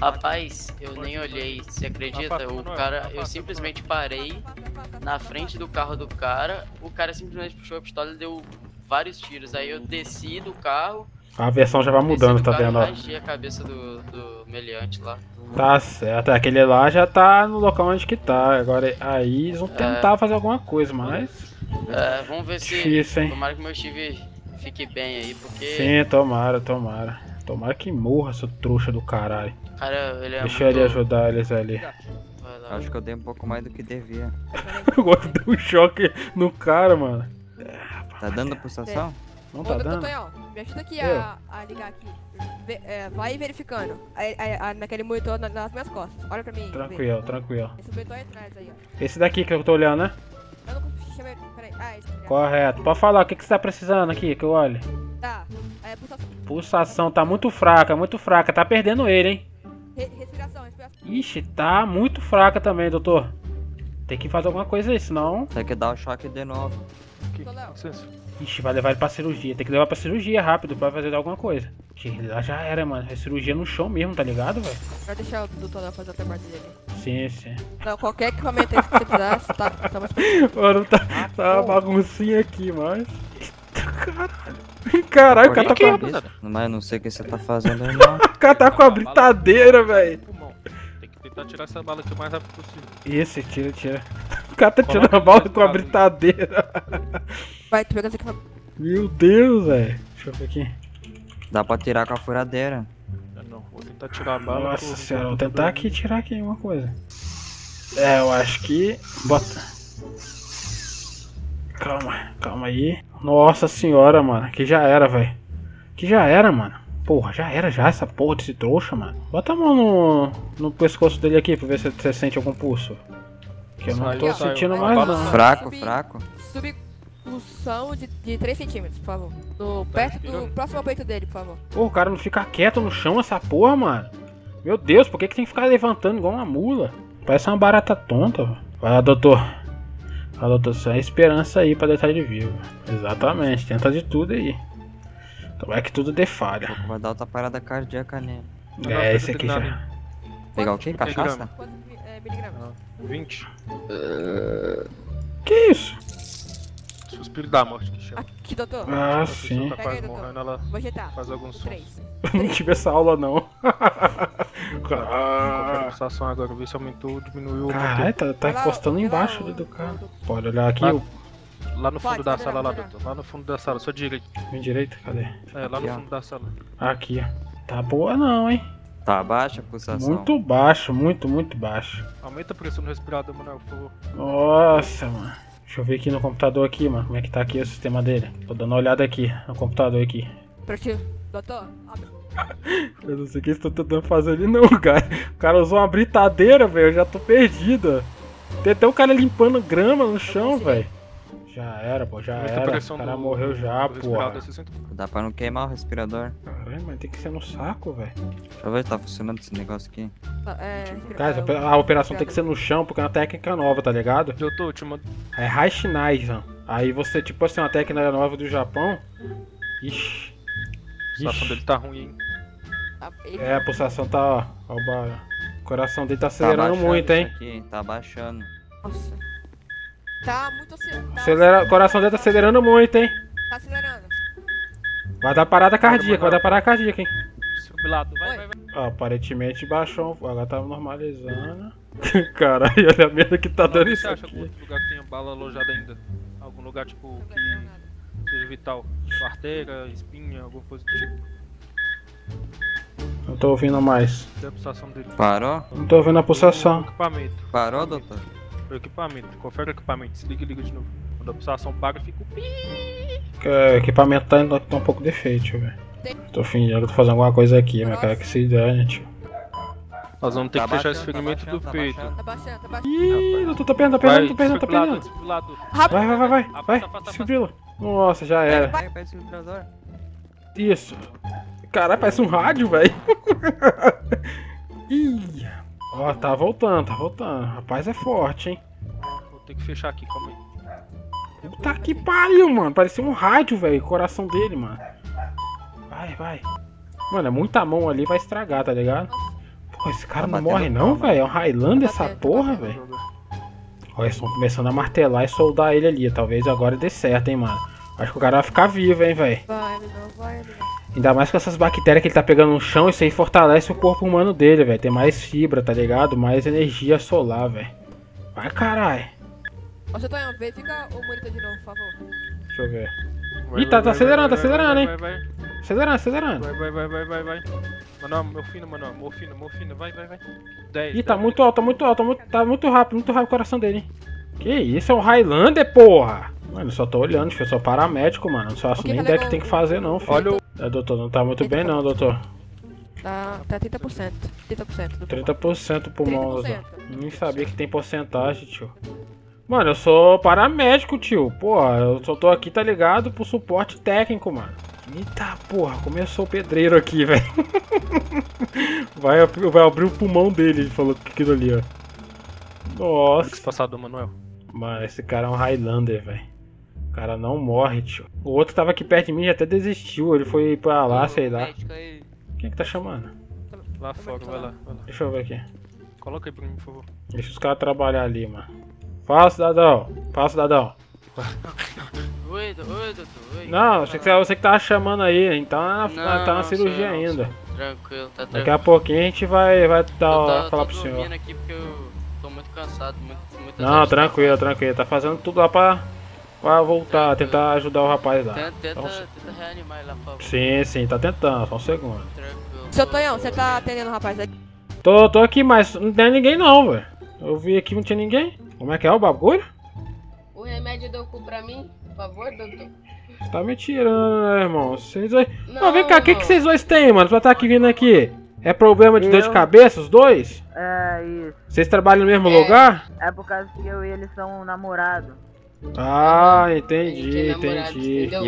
rapaz, eu nem olhei, você acredita? O cara, eu simplesmente parei na frente do carro do cara, o cara simplesmente puxou a pistola e deu vários tiros. Aí eu desci do carro. A versão já vai mudando, tá vendo? Eu achei a cabeça do meliante lá. Tá certo, aquele lá já tá no local onde que tá. Agora aí eles vão tentar fazer alguma coisa, mas... É, vamos ver se... Difícil, hein? Tomara que meu Steve fique bem aí, porque... Sim, tomara, tomara. Tomara que morra, seu trouxa do caralho. Cara, ele é deixa muito... ele ajudar eles ali. Acho que eu dei um pouco mais do que devia. Agora deu um choque no cara, mano. Tá dando a pulsação? Não tá dando? Tonhão, me ajuda aqui a ligar aqui. Vai verificando naquele monitor nas minhas costas. Olha pra mim. Tranquilo, tranquilo. Esse monitor é atrás aí, ó. Esse daqui que eu tô olhando, né? Eu não consigo chamar ele. Peraí. Ah, esse aqui. Correto. Pode falar, o que você tá precisando aqui que eu olhe? Tá. É pulsação. Pulsação tá muito fraca, muito fraca. Tá perdendo ele, hein? Respiração, respiração. Ixi, tá muito fraca também, doutor. Tem que fazer alguma coisa aí, senão. Tem que dar o choque de novo. Que ixi, vai levar ele pra cirurgia. Tem que levar pra cirurgia rápido pra fazer alguma coisa. Lá já era, mano. É cirurgia no chão mesmo, tá ligado, velho? Vai deixar o doutor Léo fazer até parte dele. Sim, sim. Não, qualquer equipamento aí que você precisar, tá mais perto. Mano, tá uma baguncinha aqui, mas... Caralho, o cara tá com a... Mas eu não sei o que você tá fazendo aí, não. O cara tá com a britadeira, velho. Tem que tentar tirar essa bala aqui o mais rápido possível. Isso, tira, tira. O cara tá tirando a bala com a britadeira. Vai, tu pega essa aqui. Meu Deus, velho. Deixa eu ver aqui. Dá pra tirar com a furadeira. Não, vou tentar tirar a bala. Nossa senhora, vou tentar aqui tirar aqui uma coisa. É, eu acho que... Bota. Calma, calma aí. Nossa senhora, mano. Que já era, velho. Que já era, mano. Porra, já era já essa porra desse trouxa, mano. Bota a mão no pescoço dele aqui pra ver se você sente algum pulso. Que eu não tô sentindo mais não. Fraco, fraco. Subi pulsão de 3 centímetros, por favor. Perto do próximo peito dele, por favor. Pô, o cara não fica quieto no chão essa porra, mano. Meu Deus, por que tem que ficar levantando igual uma mula? Parece uma barata tonta. Vai lá, doutor. Vai lá, doutor. Só é esperança aí pra deixar ele vivo. Exatamente, tenta de tudo aí. Então vai que tudo dê falha. Vai dar outra parada cardíaca nele. É, esse aqui já. Pegar o quê? Cachaça? 20. Que isso? Suspiro da morte que chama. Aqui, doutor. Ah, sim. Tá quase morrendo, ela faz alguns sons. Não tive essa aula, não. Caralho. Pulsação agora, ver se aumentou, diminuiu. Caralho, tá encostando embaixo ali do cara. Pode olhar aqui. Lá no fundo da sala, lá, doutor. Lá no fundo da sala, sua direita. Minha direita? Cadê? É, lá no fundo da sala. Aqui, ó. Tá boa não, hein? Tá baixa a pulsação? Muito baixo, muito baixo. Aumenta a pressão no respirador, Manuel, por favor. Nossa, mano. Deixa eu ver aqui no computador aqui, mano. Como é que tá aqui o sistema dele? Tô dando uma olhada aqui, no computador aqui. Doutor, abre. Eu não sei o que estou tentando fazer ali não, cara. O cara usou uma britadeira, velho. Eu já tô perdido. Tem até o cara limpando grama no chão, velho. Já era, pô, já era. O cara morreu já, pô. Dá pra não queimar o respirador. Caralho, mas tem que ser no saco, velho. Deixa eu ver se tá funcionando esse negócio aqui. A operação tem que ser no chão, porque é uma técnica nova, tá ligado? Eu tô, te mando. É Raishinaisan. Aí você, tipo assim, uma técnica nova do Japão. Ixi. A pulsação dele tá ruim, hein? É, a pulsação tá, ó. O coração dele tá acelerando muito, hein? Tá baixando. Nossa. Tá muito acelerando. O coração dele tá acelerando muito, hein? Tá acelerando. Vai dar parada cardíaca, vai dar parada cardíaca, hein? Sublado, vai, vai, vai. Ó, aparentemente baixou. Agora tá normalizando. Caralho, olha a merda que tá dando isso aqui. Você acha algum lugar que tenha bala alojada ainda? Algum lugar tipo que seja vital? Tipo artéria, espinha, alguma coisa do tipo? Não tô ouvindo mais. A pulsação dele. Parou? Não tô ouvindo a pulsação. Equipamento. Parou, doutor? Equipamento. Confere o equipamento. Desliga e liga de novo. Quando a pulsação para, fica o pi. O equipamento tá um pouco defeito, deixa eu ver. Tô fingindo que tô fazendo alguma coisa aqui, mas cara, que se dane, tio. Nós vamos ter que fechar esse fragmento do peito. Tá baixando, tá baixando. Ih, doutor, tá perdendo. Vai, desfibrila. Nossa, já era. Isso. Caralho, parece um rádio, velho. Ih. Ó, tá voltando, tá voltando. Rapaz, é forte, hein. Vou ter que fechar aqui, calma aí. Puta que pariu, mano. Parecia um rádio, velho. Coração dele, mano. Vai. Mano, é muita mão ali, vai estragar, tá ligado? Pô, esse cara não morre não, velho. É um Highlander essa porra, velho. Ó, eles estão começando a martelar e soldar ele ali. Talvez agora dê certo, hein, mano. Acho que o cara vai ficar vivo, hein, velho. Ainda mais com essas bactérias que ele tá pegando no chão, isso aí fortalece o corpo humano dele, velho. Tem mais fibra, tá ligado? Mais energia solar, velho. Vai, caralho. Ó, seu Tonhão, vê, fica o monitor de novo, por favor. Deixa eu ver. Ih, tá acelerando, tá acelerando, hein. Acelerando. Vai. Mano, morfina, vai. 10. Ih, tá 10. Muito rápido, o coração dele, hein. Que isso, é um Highlander, porra. Mano, eu só tô olhando, filho, eu sou paramédico, mano. Não faço nem ideia que tem que fazer, não, filho. Olha o... É, doutor, não tá muito 30%. Bem, não, doutor. Tá 30%. 30% do pulmão. 30% do pulmão, doutor. Nem sabia que tem porcentagem, tio. Mano, eu sou paramédico, tio. Porra, eu só tô aqui, tá ligado, pro suporte técnico, mano. Eita porra, começou o pedreiro aqui, velho. Vai abrir o pulmão dele, ele falou aquilo ali, ó. Nossa. Que se passado, Manuel. Mano, esse cara é um Highlander, velho. O cara não morre, tio. O outro tava aqui perto de mim e até desistiu. Ele foi pra lá, sei lá. Quem é que tá chamando? Lá fora, vai lá. Deixa eu ver aqui. Coloca aí pra mim, por favor. Deixa os caras trabalhar ali, mano. Fala, cidadão. Oi, doutor. Oi. Não, você que tava chamando aí, então tá na cirurgia senhor, ainda. Tranquilo, tá tranquilo. Daqui a pouquinho a gente vai falar pro senhor. Aqui porque eu tô muito cansado, não, tranquilo. Tá fazendo tudo lá pra voltar, tentar ajudar o rapaz lá. Tenta reanimar ele lá, por favor. Sim, tá tentando, só um segundo. Tranquilo. Seu Tonhão, você tá atendendo o rapaz aqui? Tô aqui, mas não tem ninguém não, velho. Eu vi aqui, não tinha ninguém. Como é que é o bagulho? O remédio do cu pra mim, por favor, doutor. Você tá me tirando, né, irmão? Vocês dois... Não, vem cá, o que vocês dois têm, mano? Pra tá aqui vindo aqui. É problema de dor de cabeça, os dois? É, isso. Vocês trabalham no mesmo lugar? É por causa que eu e eles são namorados. Ah, entendi. E o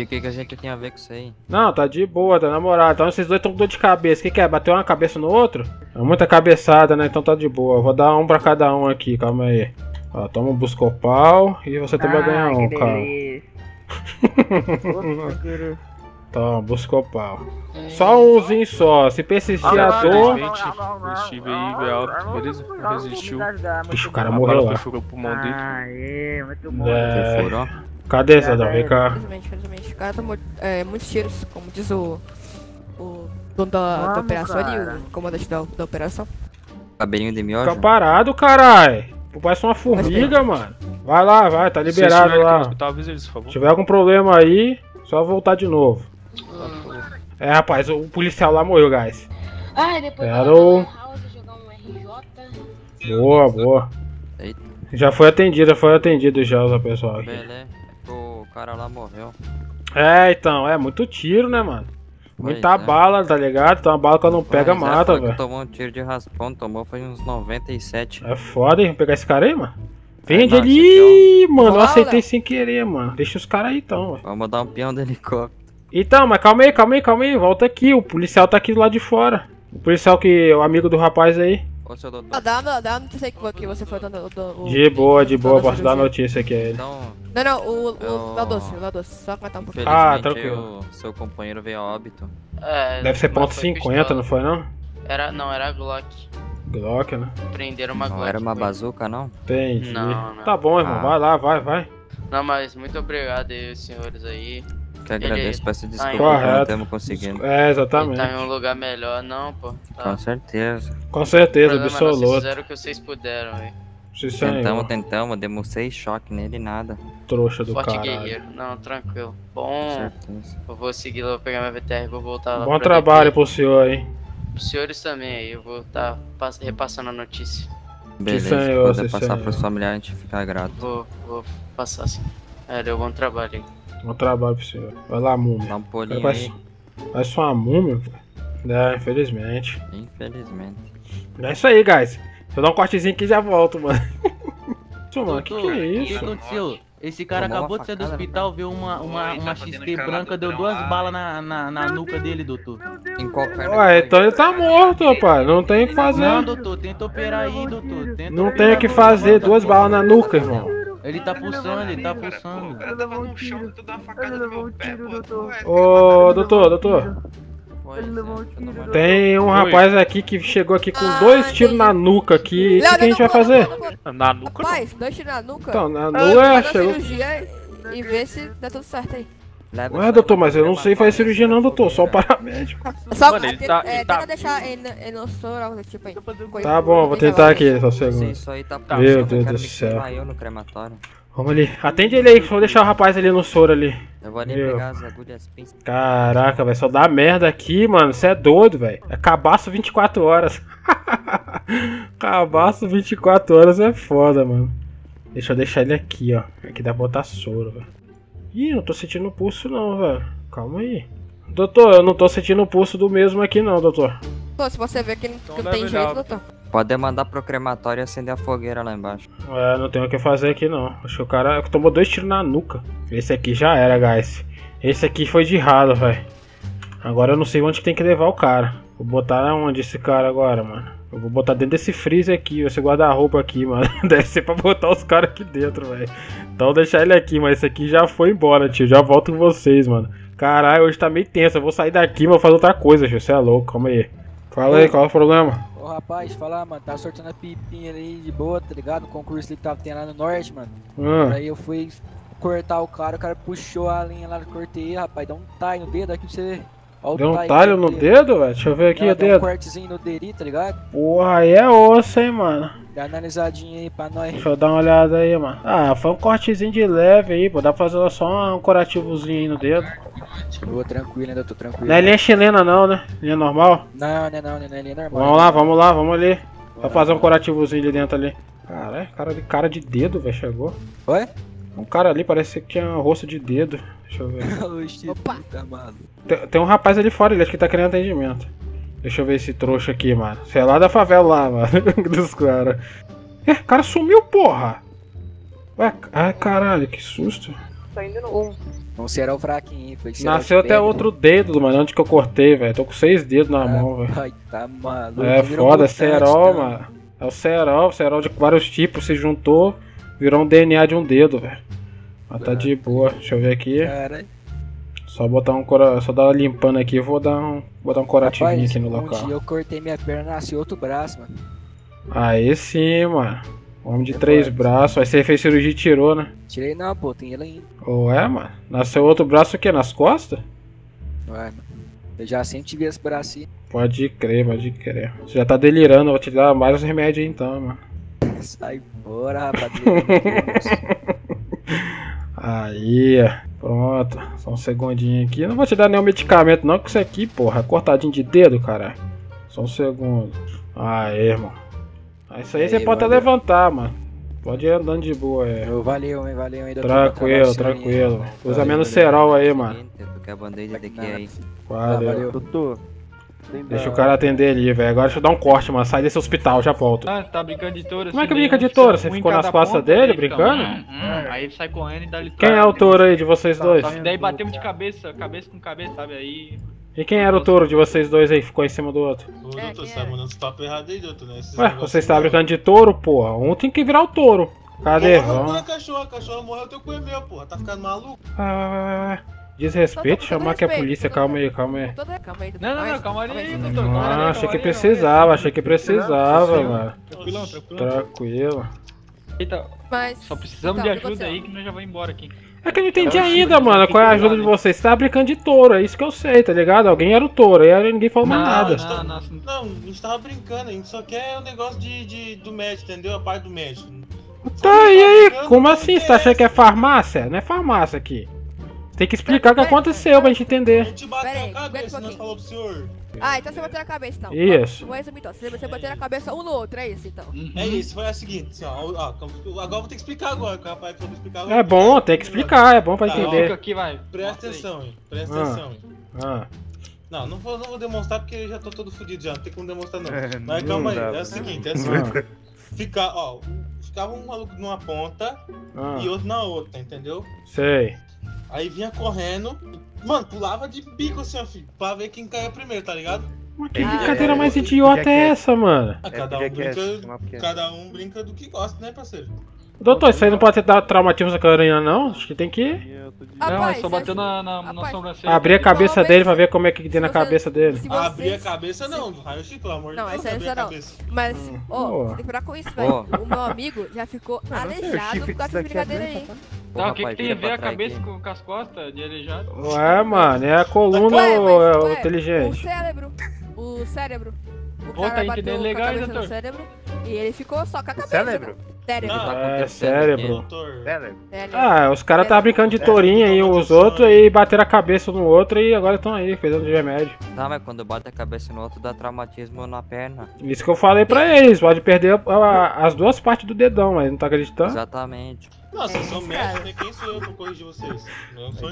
que a gente tem a ver com isso aí? Não, tá de boa, tá namorado. Então vocês dois estão com dor de cabeça. O que é? Bateu uma cabeça no outro? É muita cabeçada, né? Então tá de boa. Vou dar um pra cada um aqui, calma aí. Ó, toma um buscopal e você também vai ganhar um, cara. Toma, buscopal. Só umzinho só. Se persistir a dor. Resistível aí, alto, beleza? Resistiu. Ixi, o cara morreu lá. Perfurou o pulmão dele. Aê, muito bom. Cadê, Sadão? Vem cá. Infelizmente, o cara tomou muitos tiros, como diz o dono da operação ali, o comandante da operação. Cabelinho de miojo? Fica parado, carai. Parece uma formiga, mano. Vai lá, tá liberado lá. Se tiver algum problema aí, só voltar de novo. É, rapaz, o policial lá morreu, guys. Ah, depois eu jogar um RJ. Boa. Eita. Já foi atendido o pessoal aqui. Beleza, o cara lá morreu. É, então, é muito tiro, né, mano? Muita bala, tá ligado? Então a bala que ela não pega, mata, velho. Tomou um tiro de raspão, foi uns 97. É foda, hein? Vamos pegar esse cara aí, mano. Vende ele! Ih, mano, eu aceitei sem querer, mano. Deixa os caras aí, então, velho. Vamos dar um peão do helicóptero. Então, mas calma aí. Volta aqui, o policial tá aqui do lado de fora. O policial que é o amigo do rapaz aí. Ô, seu doutor. Dá a notícia que você foi dando. De boa, posso dar a notícia aqui a ele. Não, o Laudoce, só pra dar um pouquinho. Ah, tranquilo. Seu companheiro veio a óbito. É, deve ser .50, não foi não? Era Glock. Glock, né? Prenderam uma Glock. Não era uma bazuca, não? Entendi. Não. Tá bom, irmão, vai lá, vai. Não, mas muito obrigado aí, os senhores aí. Que agradeço, peço desculpa, não estamos conseguindo. É, exatamente. Ele tá em um lugar melhor, não, pô. Tá. Com certeza, absoluto. Vocês fizeram o que vocês puderam aí. Tentamos, demonstrei choque nele e nada. Trouxa do cara. Forte guerreiro, não, tranquilo. Bom, eu vou seguir, vou pegar minha VTR e vou voltar lá. Bom trabalho pro senhor, hein. pros senhores também, aí eu vou estar repassando a notícia. Beleza, se puder passar pros familiares, a gente fica grato. Vou passar sim. É, deu bom trabalho aí. Bom trabalho pro senhor. Vai lá, múmia. Dá um pulinho aí. Vai só uma múmia, velho. É, infelizmente. Infelizmente. É isso aí, guys. Deixa eu dar um cortezinho aqui e já volto, mano. Isso, mano, que é isso? O que aconteceu? Esse cara acabou de sair do hospital, viu uma XT branca, deu duas balas na nuca dele, doutor. Em qual perna? Ué, então ele tá morto, rapaz. Não tem o que fazer. Não, doutor, tenta operar aí, doutor. Não tem o que fazer, duas balas na nuca, irmão. Ele tá pulsando, ele tá pulsando. O cara tava no chão, tu dá uma facada no meu pé, doutor. Ô, doutor. Tem um rapaz aqui que chegou aqui com dois tiros na nuca aqui. O que a gente vai fazer? Na nuca? Rapaz, dois tiros na nuca? Então, na nuca chegou. E vê se dá tudo certo aí. Ué, doutor, mas eu não sei fazer cirurgia não, doutor. Só o paramédico. Só tenta deixar ele no soro, algo do tipo aí. Tá bom, vou tentar aqui só um segundo. Meu Deus do céu. Vamos ali. Atende ele aí, vou deixar o rapaz ali no soro ali. Eu vou ali pegar as agulhas. Caraca, vai só dar merda aqui, mano. Você é doido, velho. É cabaço 24 horas. Cabaço 24 horas é foda, mano. Deixa eu deixar ele aqui, ó. Aqui dá pra botar soro, velho. Ih, não tô sentindo o pulso não, velho. Calma aí. Doutor, eu não tô sentindo o pulso do mesmo aqui não, doutor. Pô, se você ver que não tem jeito, doutor. Pode mandar pro crematório e acender a fogueira lá embaixo. É, não tem o que fazer aqui não. Acho que o cara tomou dois tiros na nuca. Esse aqui já era, guys. Esse aqui foi de errado, velho. Agora eu não sei onde que tem que levar o cara. Vou botar onde esse cara agora, mano? Eu vou botar dentro desse freezer aqui, esse guarda-roupa aqui, mano. Deve ser pra botar os caras aqui dentro, velho. Então deixar ele aqui, mas esse aqui já foi embora, tio. Já volto com vocês, mano. Caralho, hoje tá meio tenso. Eu vou sair daqui, mas vou fazer outra coisa, tio. Você é louco, calma aí. Fala aí, qual é o problema? Ô rapaz, fala, mano, tava sorteando a pipinha ali de boa, tá ligado? O concurso ali que tava tendo lá no norte, mano. Aí eu fui cortar o cara puxou a linha lá, cortei, rapaz, dá um talho no dedo aqui pra você ver. Deu um talho no dedo, velho? Deixa eu ver aqui o dedo. Deu um cortezinho no dedinho, tá ligado? Porra, aí é osso, hein, mano. Dá analisadinha aí pra nós. Deixa eu dar uma olhada aí, mano. Ah, foi um cortezinho de leve aí, pô. Dá pra fazer só um curativozinho aí no dedo. Boa, tranquilo, ainda tô tranquilo. Não é linha chilena não, né? Linha normal? Não, não é não, não é linha normal. Vamos lá, vamos ali. Vai fazer um curativozinho ali dentro ali. Caralho, cara de dedo, velho, chegou. Oi? Um cara ali parece que tinha um rosto de dedo. Deixa eu ver. Opa! Tem um rapaz ali fora, ele acho que tá querendo atendimento. Deixa eu ver esse trouxa aqui, mano. Sei lá da favela lá, mano. Dos caras. O cara sumiu, porra! Ué, ai caralho, que susto. Tá indo no 1. Não será o fraquinho, foi que nasceu até outro dedo, mano, onde que eu cortei, velho. Tô com 6 dedos na mão, velho. Ai, tá maluco. É foda, cerol, mano. É o cerol de vários tipos, se juntou. Virou um DNA de um dedo, velho. Mas tá de boa. Deixa eu ver aqui. Caralho. Só botar um só dar uma limpando aqui, eu vou dar botar um curativinho. Rapaz, aqui no local. Um dia eu cortei minha perna, nasceu outro braço, mano. Aí sim, mano. Homem de 3 braços. Aí você fez cirurgia e tirou, né? Tirei não, pô, tem ele ainda. Ué, mano. Nasceu outro braço o quê? Nas costas? Ué, mano. Eu já sempre tive esse bracinho. Pode crer, pode crer. Você já tá delirando, eu vou te dar mais remédios aí então, mano. Sai fora, rapaz. Aí, pronto. Só um segundinho aqui. Eu não vou te dar nenhum medicamento não, que isso aqui, porra, cortadinho de dedo, cara. Só um segundo. Aí, irmão. Isso aí você pode até levantar, mano. Pode ir andando de boa, é. Valeu, hein, valeu. Tranquilo, tranquilo. Usa menos cerol aí, mano. Valeu. Doutor. Deixa o cara atender ali, velho. Agora deixa eu dar um corte, mano. Sai desse hospital, já volto. Ah, tá brincando de touro. Como é que brinca de touro? Você ficou nas costas dele brincando? Aí ele sai correndo e dá ele. Quem é o touro aí de vocês dois? Daí batemos de cabeça, cabeça com cabeça, sabe? Aí. E quem era o touro de vocês dois aí que ficou em cima do outro? Ô, doutor, você tá mandando esse papo errado aí, doutor, né? Ué, vocês tá brincando de touro, porra. Um tem que virar o touro. Cadê? Não é cachorro, a cachorra morreu, teu cu é meu, porra. Tá ficando maluco? Ah. Desrespeito, chamar que a polícia, calma aí. Não, calma aí, doutor. Ah, achei que precisava, mano. Tranquilo. Eita, só precisamos de ajuda aí que nós já vamos embora aqui. É que eu não entendi ainda, mano, qual é a ajuda de vocês. Você tá brincando de touro, é isso que eu sei, tá ligado? Alguém era o touro, aí ninguém falou mais nada. Não, a gente tava brincando, a gente só quer o negócio do médico, entendeu? A parte do médico. Tá, e aí? Como assim? Você tá achando que é farmácia? Não é farmácia aqui. Tem que explicar o que aconteceu pra gente entender. A gente bateu a cabeça, nós falamos pro senhor. Ah, então você bateu na cabeça, então. Isso. Vou resumir, então. Você bateu na cabeça um no outro, é isso, então. É isso, foi o seguinte, assim, ó. Agora eu vou ter que explicar agora, que o rapaz falou pra explicar agora. É bom, tem que explicar, é bom pra entender. Fica aqui, vai. Presta atenção, hein. Presta atenção, hein. Não, não vou demonstrar porque eu já tô todo fodido já, não tem como demonstrar não. É, mas calma aí, é o seguinte, é assim, ó, ficava um maluco numa ponta e outro na outra, entendeu? Sei. Aí vinha correndo, mano, pulava de bico assim, ó, filho, pra ver quem caia primeiro, tá ligado? Mas que brincadeira mais idiota é essa, mano? Cada um brinca do que gosta, né, parceiro? Doutor, isso aí não pode dar traumatismo na caranha, não? Acho que tem que... Não, é só bater na sobrancelha. Abrir a cabeça dele pra ver como é que tem na cabeça dele. Abrir a cabeça não, raio-x, pelo amor de Deus. Não, essa é não. Mas, ó, tem que parar com isso, velho. O meu amigo já ficou aleijado por causa dessa brincadeira aí. Não, o que tem a ver a cabeça com as costas de aleijado? Ué, mano, é a coluna inteligente. O cérebro. O cara bateu com a cabeça no cérebro e ele ficou só com a cabeça. Cérebro. Ah, os caras estavam brincando de tourinha aí os outros e bateram a cabeça no outro e agora estão aí, fedendo de remédio. Tá, mas quando bate a cabeça no outro dá traumatismo na perna. Isso que eu falei pra eles, pode perder as duas partes do dedão, mas não tá acreditando? Exatamente. Nossa, eu sou médico, né? Quem sou eu pra corrigir vocês? Eu sou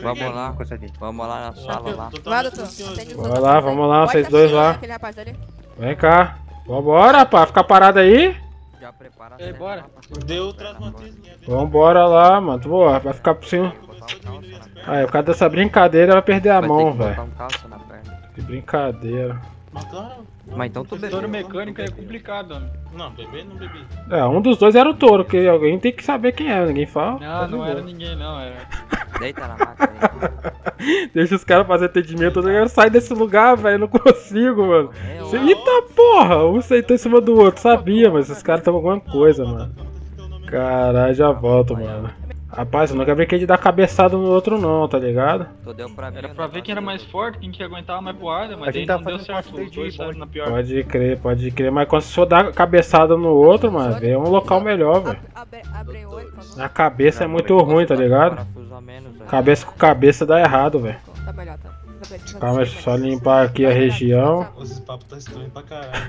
vamos lá na sala lá. Vamos lá, vocês dois lá. Vem cá. Vambora, rapaz, ficar parado aí. Prepara aí, bora. Deu traumatismo. Vambora lá, mano. Boa, vai ficar por cima. Aí, por causa dessa brincadeira, vai perder a mão, velho. Que brincadeira. Mas então tu bebeu. Touro mecânico é complicado, mano. Não, bebê não bebi. É, um dos dois era o touro, que alguém tem que saber quem era, ninguém fala. Não era ninguém, não, era. Deita na maca aí. Deixa os caras fazer atendimento, eu saio desse lugar, velho, não consigo, mano. Eita porra, um sentou em cima do outro, sabia, mas esses caras estão com alguma coisa, mano. Caralho, já volto, mano. Rapaz, eu nunca brinquei de dar cabeçada no outro não, tá ligado? Era pra ver quem era mais forte, quem que aguentava mais boada, mas daí não deu certo, os dois estavam na pior. Pode crer, mas quando você dá cabeçada no outro, mano, vem um local melhor, velho. A cabeça é muito ruim, tá ligado? Cabeça com cabeça dá errado, velho. Tá melhor, tá. Calma, deixa eu só limpar aqui a região. Esses papos tá estranho pra caralho.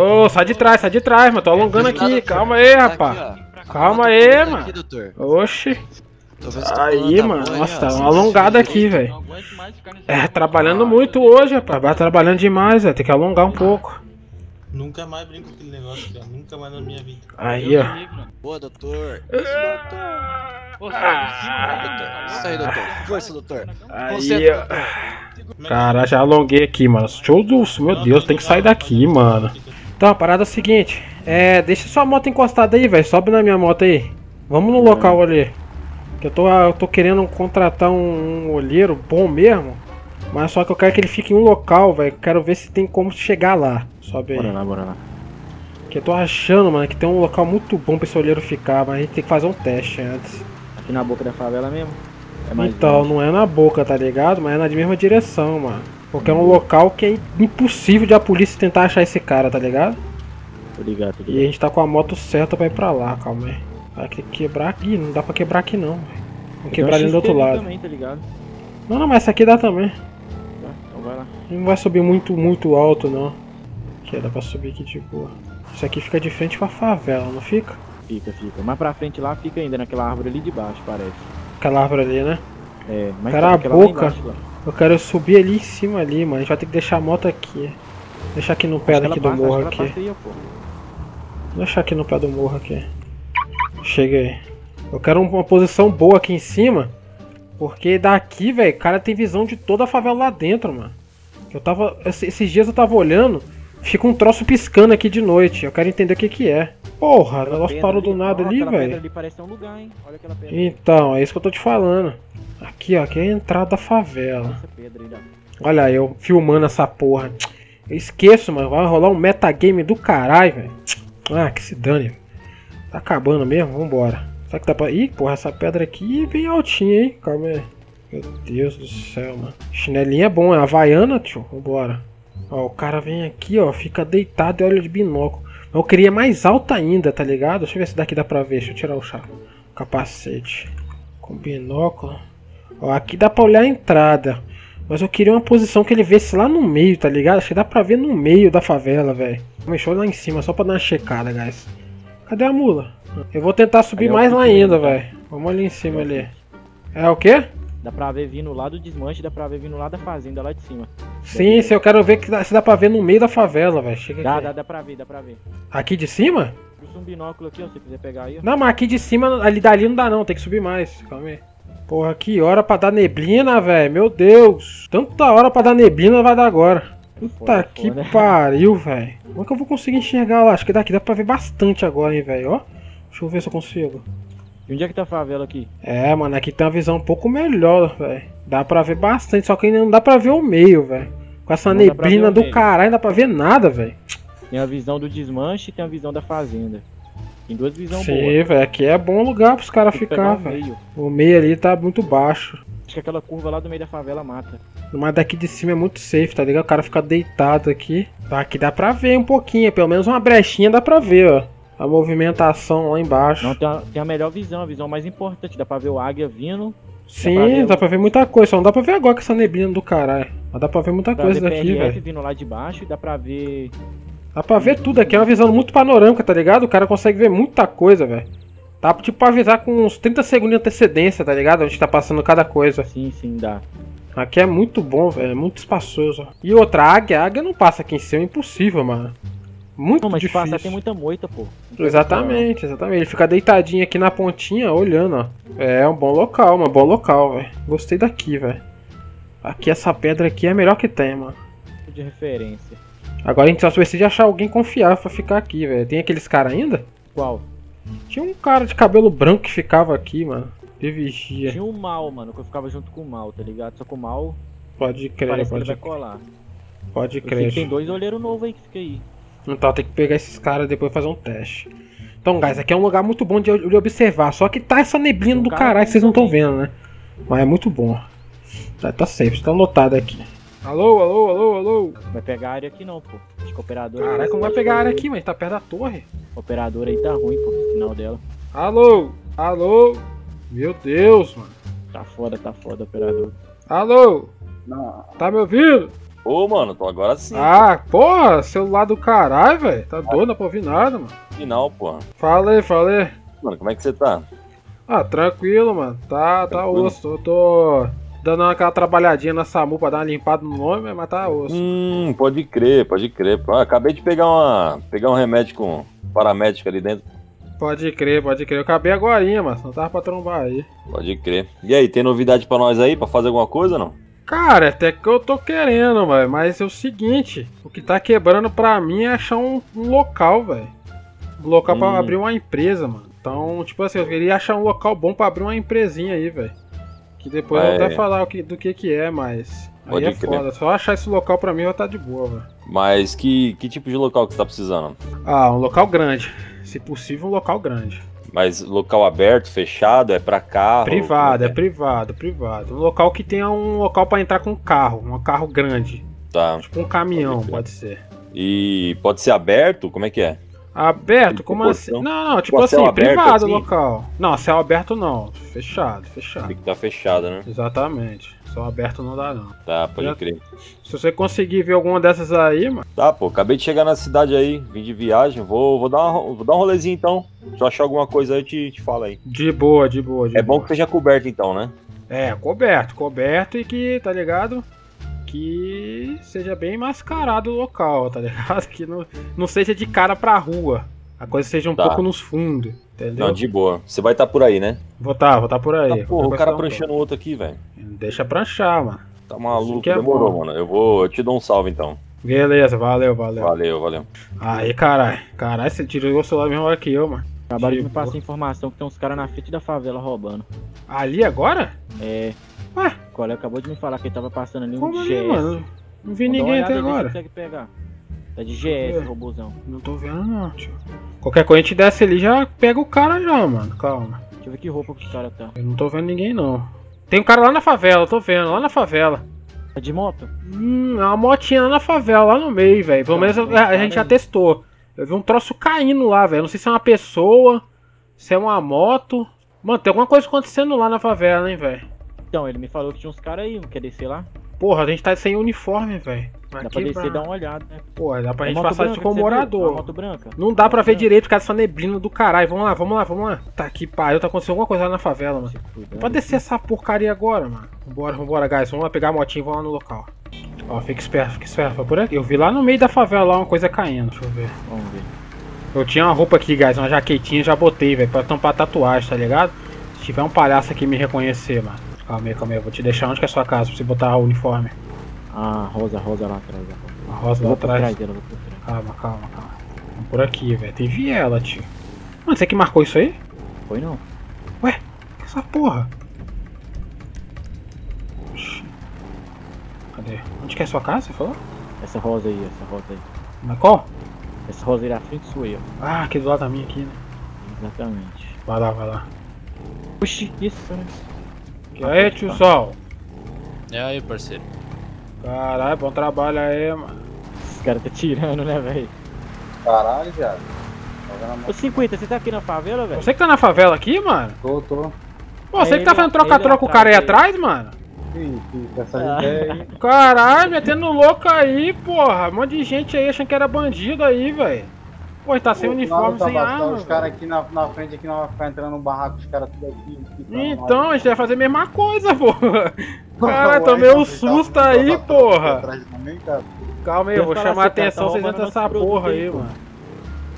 Ô, sai de trás, mano. Tô alongando aqui. Calma aí, rapaz. Calma aí, mano. Oxi. Aí, mano. Nossa, tá uma alongada aqui, velho. É, trabalhando muito hoje, rapaz. Vai trabalhando demais, velho. Tem que alongar um pouco. Nunca mais brinco com aquele negócio, cara. Nunca mais na minha vida. Aí, ó. Boa, doutor. Isso aí, doutor. Força, doutor. Aí, ó. Cara, já alonguei aqui, mano. Meu Deus, tem que sair daqui, mano. Então, a parada é o seguinte. É, deixa sua moto encostada aí, velho. Sobe na minha moto aí. Vamos no local ali. Que eu tô querendo contratar um olheiro bom mesmo. Mas só que eu quero que ele fique em um local, velho. Quero ver se tem como chegar lá. Sobe aí. Bora lá. Que eu tô achando, mano, que tem um local muito bom pra esse olheiro ficar, mas a gente tem que fazer um teste antes. Aqui na boca da favela mesmo? É então, não é na boca, tá ligado? Mas é na mesma direção, mano. Porque é um local que é impossível de a polícia tentar achar esse cara, tá ligado? Tô ligado. E a gente tá com a moto certa pra ir pra lá, calma aí. Vai ter que quebrar aqui, não dá pra quebrar aqui não, velho. Vamos quebrar ali do outro lado. Também, tá ligado? Não, mas essa aqui dá também. Não vai subir muito alto não. Aqui, dá pra subir aqui de boa. Isso aqui fica de frente pra favela, não fica? Fica. Mas pra frente lá fica ainda, naquela árvore ali de baixo, parece. Aquela árvore ali, né? É, mas cara, a boca, eu quero subir ali em cima ali, mano. A gente vai ter que deixar a moto aqui. Deixar aqui no pé daqui do morro aqui. Deixar aqui no pé do morro aqui. Chega aí. Eu quero uma posição boa aqui em cima. Porque daqui, velho, o cara tem visão de toda a favela lá dentro, mano. Eu tava... Esses dias eu tava olhando, fica um troço piscando aqui de noite. Eu quero entender o que que é. Porra, o negócio parou do nada ali, velho. Então, é isso que eu tô te falando. Aqui, ó, aqui é a entrada da favela. Olha aí, eu filmando essa porra. Eu esqueço, mano, vai rolar um metagame do caralho, velho. Ah, que se dane. Tá acabando mesmo, vambora. Será que dá pra... Ih, porra, essa pedra aqui é bem altinha, hein? Calma aí. Meu Deus do céu, mano. Chinelinha é bom, é havaiana, tio. Vambora. Ó, o cara vem aqui, ó. Fica deitado e olha de binóculo. Eu queria mais alta ainda, tá ligado? Deixa eu ver se daqui dá pra ver. Deixa eu tirar o capacete. Com binóculo. Ó, aqui dá pra olhar a entrada. Mas eu queria uma posição que ele viesse lá no meio, tá ligado? Acho que dá pra ver no meio da favela, velho. Mexeu lá em cima, só pra dar uma checada, guys. Cadê a mula? Eu vou tentar subir mais lá ainda, velho. Vamos ali em cima, ali. É o quê? Dá pra ver vindo lá do desmanche, dá pra ver vindo lá da fazenda, lá de cima. Sim, se eu quero ver que dá, se dá pra ver no meio da favela, velho. Chega aqui. Dá pra ver, dá pra ver. Aqui de cima? Um binóculo aqui, ó, se quiser pegar aí, ó. Não, mas aqui de cima, ali dali não dá não, tem que subir mais. Calma aí. Porra, que hora pra dar neblina, velho. Meu Deus. Tanta hora pra dar neblina, vai dar agora. Puta que pariu, velho. Como é que eu vou conseguir enxergar lá? Acho que daqui dá pra ver bastante agora, hein, velho. Ó, deixa eu ver se eu consigo. E onde é que tá a favela aqui? É, mano, aqui tem uma visão um pouco melhor, velho. Dá pra ver bastante, só que ainda não dá pra ver o meio, velho. Com essa neblina do caralho, não dá pra ver nada, velho. Tem a visão do desmanche e tem a visão da fazenda. Tem duas visões boas. Sim, velho, aqui é bom lugar pros caras ficar, velho. O meio ali tá muito baixo. Acho que aquela curva lá do meio da favela mata. Mas daqui de cima é muito safe, tá ligado? O cara fica deitado aqui. Tá, aqui dá pra ver um pouquinho, pelo menos uma brechinha dá pra ver, ó. A movimentação lá embaixo. Não, tem a melhor visão, a visão mais importante. Dá pra ver o águia vindo. Sim, dá pra ver muita coisa, só não dá pra ver agora com essa neblina do caralho. Mas dá pra ver muita coisa daqui, velho. Vindo lá de baixo e dá pra ver... Dá pra ver tudo aqui, é uma visão muito panorâmica, tá ligado? O cara consegue ver muita coisa, velho. Dá tipo pra avisar com uns 30 segundos de antecedência, tá ligado? Onde tá passando cada coisa. Sim, sim, dá. Aqui é muito bom, velho, é muito espaçoso. E outra, a águia não passa aqui em cima, é impossível, mano. Muito difícil. Não, mas difícil. Passar tem muita moita, pô. Exatamente, exatamente. Ele fica deitadinho aqui na pontinha, olhando, ó. É um bom local, mano, bom local, velho. Gostei daqui, velho. Aqui, essa pedra aqui é a melhor que tem, mano. De referência. Agora a gente só precisa achar alguém confiável pra ficar aqui, velho. Tem aqueles caras ainda? Qual? Tinha um cara de cabelo branco que ficava aqui, mano. De vigia. Tinha um mal, mano, que eu ficava junto com o mal, tá ligado? Só que o mal... Pode crer, parece que ele vai colar. Pode crer. Tem dois olheiros novos aí que fica aí. Então tem que pegar esses caras e depois fazer um teste. Então, guys, aqui é um lugar muito bom de observar. Só que tá essa neblina do caralho que vocês não estão vendo, né? Mas é muito bom. Tá safe, tá lotado aqui. Alô, alô, alô, alô. Vai pegar a área aqui não, pô. Acho que a operadora... Caraca, como vai pegar a área aqui, mas tá perto da torre. A operadora aí tá ruim, pô, no final dela. Alô, alô. Meu Deus, mano. Tá foda, operador. Alô. Não. Tá me ouvindo? Ô, mano, tô agora sim. Ah, pô. Porra, celular do caralho, velho. Tá doido, não pra ouvir nada, mano. E não, pô. Falei. Mano, como é que você tá? Ah, tranquilo, mano. Tá osso, eu tô... Dando aquela trabalhadinha na SAMU pra dar uma limpada no nome, vai matar osso. Pode crer, pode crer. Ah, acabei de pegar um remédio com um paramédico ali dentro. Pode crer, pode crer. Eu acabei agorinha, mas não tava pra trombar aí. Pode crer. E aí, tem novidade pra nós aí, pra fazer alguma coisa ou não? Cara, até que eu tô querendo, velho. Mas é o seguinte, o que tá quebrando pra mim é achar um local, velho. Um local pra abrir uma empresa, mano. Então, tipo assim, eu queria achar um local bom pra abrir uma empresinha aí, velho. Que depois eu vou até falar do que é, mas aí é foda. Só achar esse local pra mim vai tá de boa, velho. Mas que tipo de local que você tá precisando? Ah, um local grande. Se possível, um local grande. Mas local aberto, fechado, é pra carro? Privado, privado. Um local que tenha um local pra entrar com carro, um carro grande. Tá. Tipo um caminhão, pode ser. E pode ser aberto? Como é que é? Aberto? Como assim? Não, tipo assim, privado o local. Não, céu aberto não. Fechado. Tem que estar fechado, né? Exatamente. Céu aberto não dá, não. Tá, pode crer. Se você conseguir ver alguma dessas aí, mano. Tá, pô, acabei de chegar na cidade aí. Vim de viagem. Vou dar um rolezinho então. Se eu achar alguma coisa aí, eu te falo aí. De boa, de boa. É bom que seja coberto então, né? É, coberto e que, tá ligado? Que seja bem mascarado o local, tá ligado? Que não seja de cara pra rua. A coisa seja um pouco nos fundos, entendeu? Não, de boa. Você vai estar por aí, né? Vou estar por aí. Tá, porra, o cara pranchando o outro aqui, velho. Deixa pranchar, mano. Tá maluco, demorou, mano. Eu te dou um salve, então. Beleza, valeu. Valeu. Aí, caralho, você tirou o celular mesmo hora que eu, mano. Acabaram de me passar informação que tem uns caras na frente da favela roubando. Ali agora? É. Ué? O colega acabou de me falar que ele tava passando ali um GS. Mano? Não vi ninguém até agora. Consegue pegar. Tá de GS, robôzão. Não tô vendo não, tio. Qualquer coisa a gente desce ali já pega o cara já, mano. Calma. Deixa eu ver que roupa que o cara tá. Eu não tô vendo ninguém não. Tem um cara lá na favela, eu tô vendo, lá na favela. Tá de moto? É uma motinha lá na favela, lá no meio, velho. Pelo menos a gente já testou. Eu vi um troço caindo lá, velho. Não sei se é uma pessoa, se é uma moto. Mano, tem alguma coisa acontecendo lá na favela, hein, velho. Então, ele me falou que tinha uns caras aí, não quer descer lá? Porra, a gente tá sem uniforme, velho. Dá pra descer e dar uma olhada, né? Pô, dá pra gente passar de como morador. Moto branca. Não dá pra ver direito por causa dessa neblina do caralho. Vamos lá, vamos lá, vamos lá. Tá aqui, pariu. Tá acontecendo alguma coisa lá na favela, mano. Pode descer essa porcaria agora, mano. Vambora, vambora, guys. Vamos lá pegar a motinha e vamos lá no local. Ó, fica esperto, vai por aqui. Eu vi lá no meio da favela lá uma coisa caindo. Deixa eu ver. Vamos ver. Eu tinha uma roupa aqui, guys. Uma jaquetinha, já botei, velho. Pra tampar a tatuagem, tá ligado? Se tiver um palhaço aqui me reconhecer, mano. Calma aí, calma aí. Eu vou te deixar onde que é a sua casa pra você botar o uniforme. Ah, rosa lá atrás. A rosa lá atrás. Calma, calma, calma. Vamos por aqui, velho. Tem viela, tio. Mano, você que marcou isso aí? Foi não. Ué, essa porra? Oxi. Cadê? Onde que é a sua casa, você falou? Essa rosa aí, essa rosa aí. Mas qual? Essa rosa aí na frente sua aí, ó. Ah, aqui do lado da minha aqui, né? Exatamente. Vai lá, vai lá. Oxi, isso, né? E aí, tio Sol? E aí, parceiro? Caralho, bom trabalho aí, mano. Esses caras tá tirando, né, velho? Caralho, viado. Ô, 50, você tá aqui na favela, velho? Você que tá na favela aqui, mano? Tô. Pô, é você que tá fazendo troca-troca com o cara aí atrás, mano? Ih, essa ideia aí. Caralho, metendo louco aí, porra. Um monte de gente aí achando que era bandido aí, velho. Pô, tá sem uniforme, sem arma. Os caras aqui na frente, aqui na frente, entrando no barraco, os caras tudo aqui. Então, a gente vai fazer a mesma coisa, porra. Cara, tomei um susto aí, porra. Calma aí, eu vou chamar a atenção, vocês entram nessa porra aí, mano.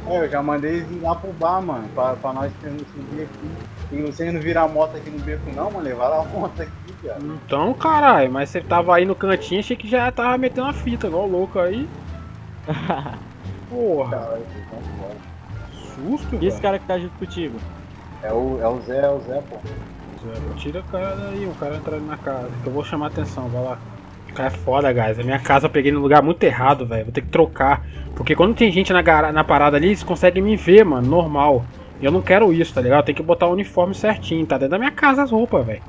É, eu já mandei eles ir lá pro bar, mano, pra nós subir aqui. E vocês não viram a moto aqui no beco não, mano, levaram a moto aqui, cara. Então, caralho, mas você tava aí no cantinho, achei que já tava metendo a fita, igual louco aí. Porra. Caralho, susto, velho. E esse cara que tá junto contigo? É o Zé, pô. Zé, tira o cara daí, o cara entrando na casa. Que eu vou chamar a atenção, vai lá. O cara é foda, guys. A minha casa eu peguei num lugar muito errado, velho. Vou ter que trocar. Porque quando tem gente na parada ali, eles conseguem me ver, mano, normal. E eu não quero isso, tá ligado? Eu tenho que botar o uniforme certinho, tá dentro da minha casa as roupas, velho.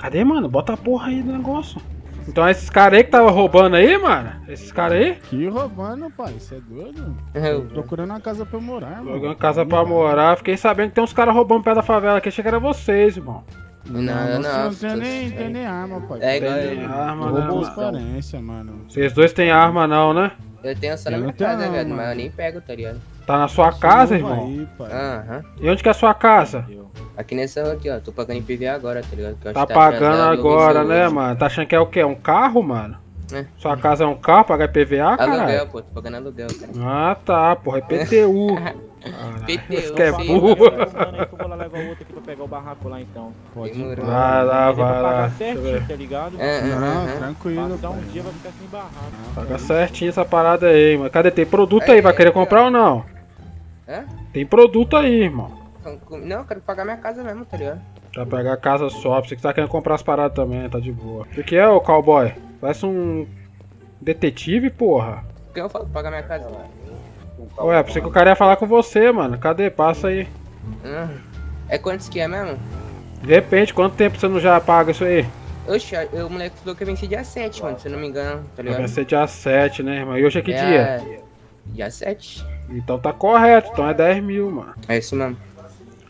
Cadê, mano? Bota a porra aí do negócio. Então esses caras aí que tava roubando aí, mano? Esses caras aí? Que roubando, pai? Você é doido? Eu procurando uma casa pra morar, mano. Procurando uma casa pra morar. Fiquei sabendo que tem uns caras roubando perto da favela aqui. Achei que era vocês, irmão. Não. Não tem nem arma, pai. É igual tem arma, não. Transparência, mano. Vocês dois têm arma, não, né? Eu tenho essa na minha casa, velho. Mas eu nem pego, tá ligado? Tá na sua casa, irmão? Aham. E onde que é a sua casa? Aqui nessa rua aqui, ó. Tô pagando IPVA agora, tá ligado? Tá pagando agora, né, mano? Tá achando que é o quê? Um carro, mano? É. Sua casa é um carro, pagar IPVA, cara? Aluguel, pô. Tô pagando aluguel, cara. Ah, tá, porra. É PTU. PTU, que é burro. Eu vou lá levar o outro aqui pra pegar o barraco lá, então. Pode ir. Vai lá, vai lá. Pagar certinho, tá ligado? Não, tranquilo. Dá um dia, vai ficar sem barraco. Paga certinho essa parada aí, mano. Cadê? Tem produto aí? Vai querer comprar ou não? É? Tem produto aí, irmão. Não, eu quero pagar minha casa mesmo, tá ligado? Pra pagar a casa só, você que tá querendo comprar as paradas também, tá de boa. O que é, ô cowboy? Parece um detetive, porra. Por que eu falo pagar minha casa, mano? Ué, pensei que o cara ia falar com você, mano. Cadê? Passa aí. É quantos que é mesmo? De repente, quanto tempo você não já paga isso aí? Oxe, o moleque falou que eu venci dia 7, mano, se eu não me engano, tá ligado? Vai ser dia 7, né, irmão? E hoje é que dia? Dia 7. Então tá correto, então é 10 mil, mano. É isso mesmo.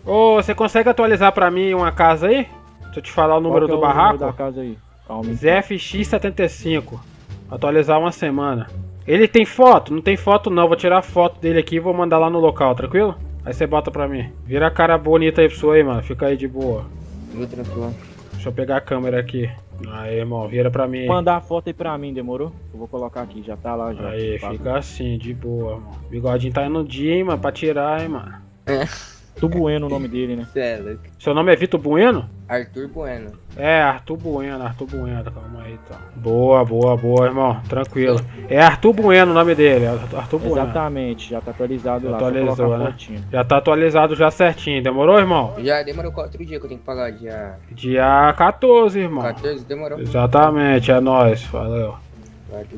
Ô, você consegue atualizar pra mim uma casa aí? Deixa eu te falar o número do barraco. Número da casa aí? ZFX75. Atualizar uma semana. Ele tem foto? Não tem foto não. Vou tirar foto dele aqui e vou mandar lá no local, tranquilo? Aí você bota pra mim. Vira a cara bonita aí pra sua aí, mano. Fica aí de boa. Vou tranquilo. Deixa eu pegar a câmera aqui. Aí, irmão, vira pra mim. Mandar a foto aí pra mim, demorou? Eu vou colocar aqui, já tá lá já. Aí, fica assim, de boa, mano. O bigodinho tá indo dia, hein, mano, pra tirar, hein, mano. Arthur Bueno o nome dele, né? Seu nome é Vitor Bueno? Arthur Bueno. É, Arthur Bueno, calma aí, então. Boa, irmão, tranquilo. É Arthur Bueno o nome dele, Arthur Bueno. Exatamente, já tá atualizado lá. Atualizou, né? Já tá atualizado já certinho, demorou, irmão? Já, demorou 4 dias que eu tenho que pagar, dia 14, irmão. 14, demorou. Exatamente, é nóis, valeu.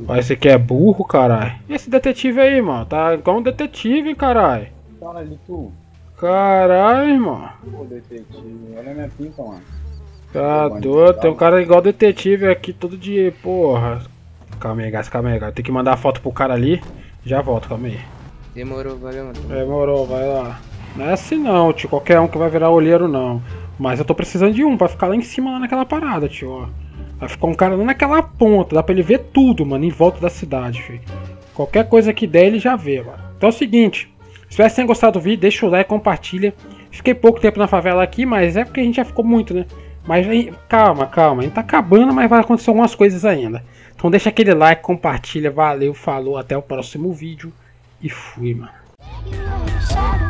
Mas esse aqui é burro, caralho. E esse detetive aí, irmão? Tá igual um detetive, caralho. Fala ali, tu. Caralho, irmão. Pô, detetive, olha a minha pinta, mano. Tá doido, tem um cara igual detetive aqui todo dia, porra. Calma aí, cara. Tem que mandar a foto pro cara ali. Já volto, calma aí. Demorou, valeu, mano. Demorou, vai lá. Não é assim não, tio. Qualquer um que vai virar olheiro, não. Mas eu tô precisando de um pra ficar lá em cima, lá naquela parada, tio, ó. Vai ficar um cara lá naquela ponta, dá pra ele ver tudo, mano, em volta da cidade, filho. Qualquer coisa que der, ele já vê, mano. Então é o seguinte, espero que tenham gostado do vídeo, deixa o like, compartilha. Fiquei pouco tempo na favela aqui, mas é porque a gente já ficou muito, né? Mas calma, calma, a gente tá acabando, mas vai acontecer algumas coisas ainda. Então deixa aquele like, compartilha, valeu, falou, até o próximo vídeo e fui, mano.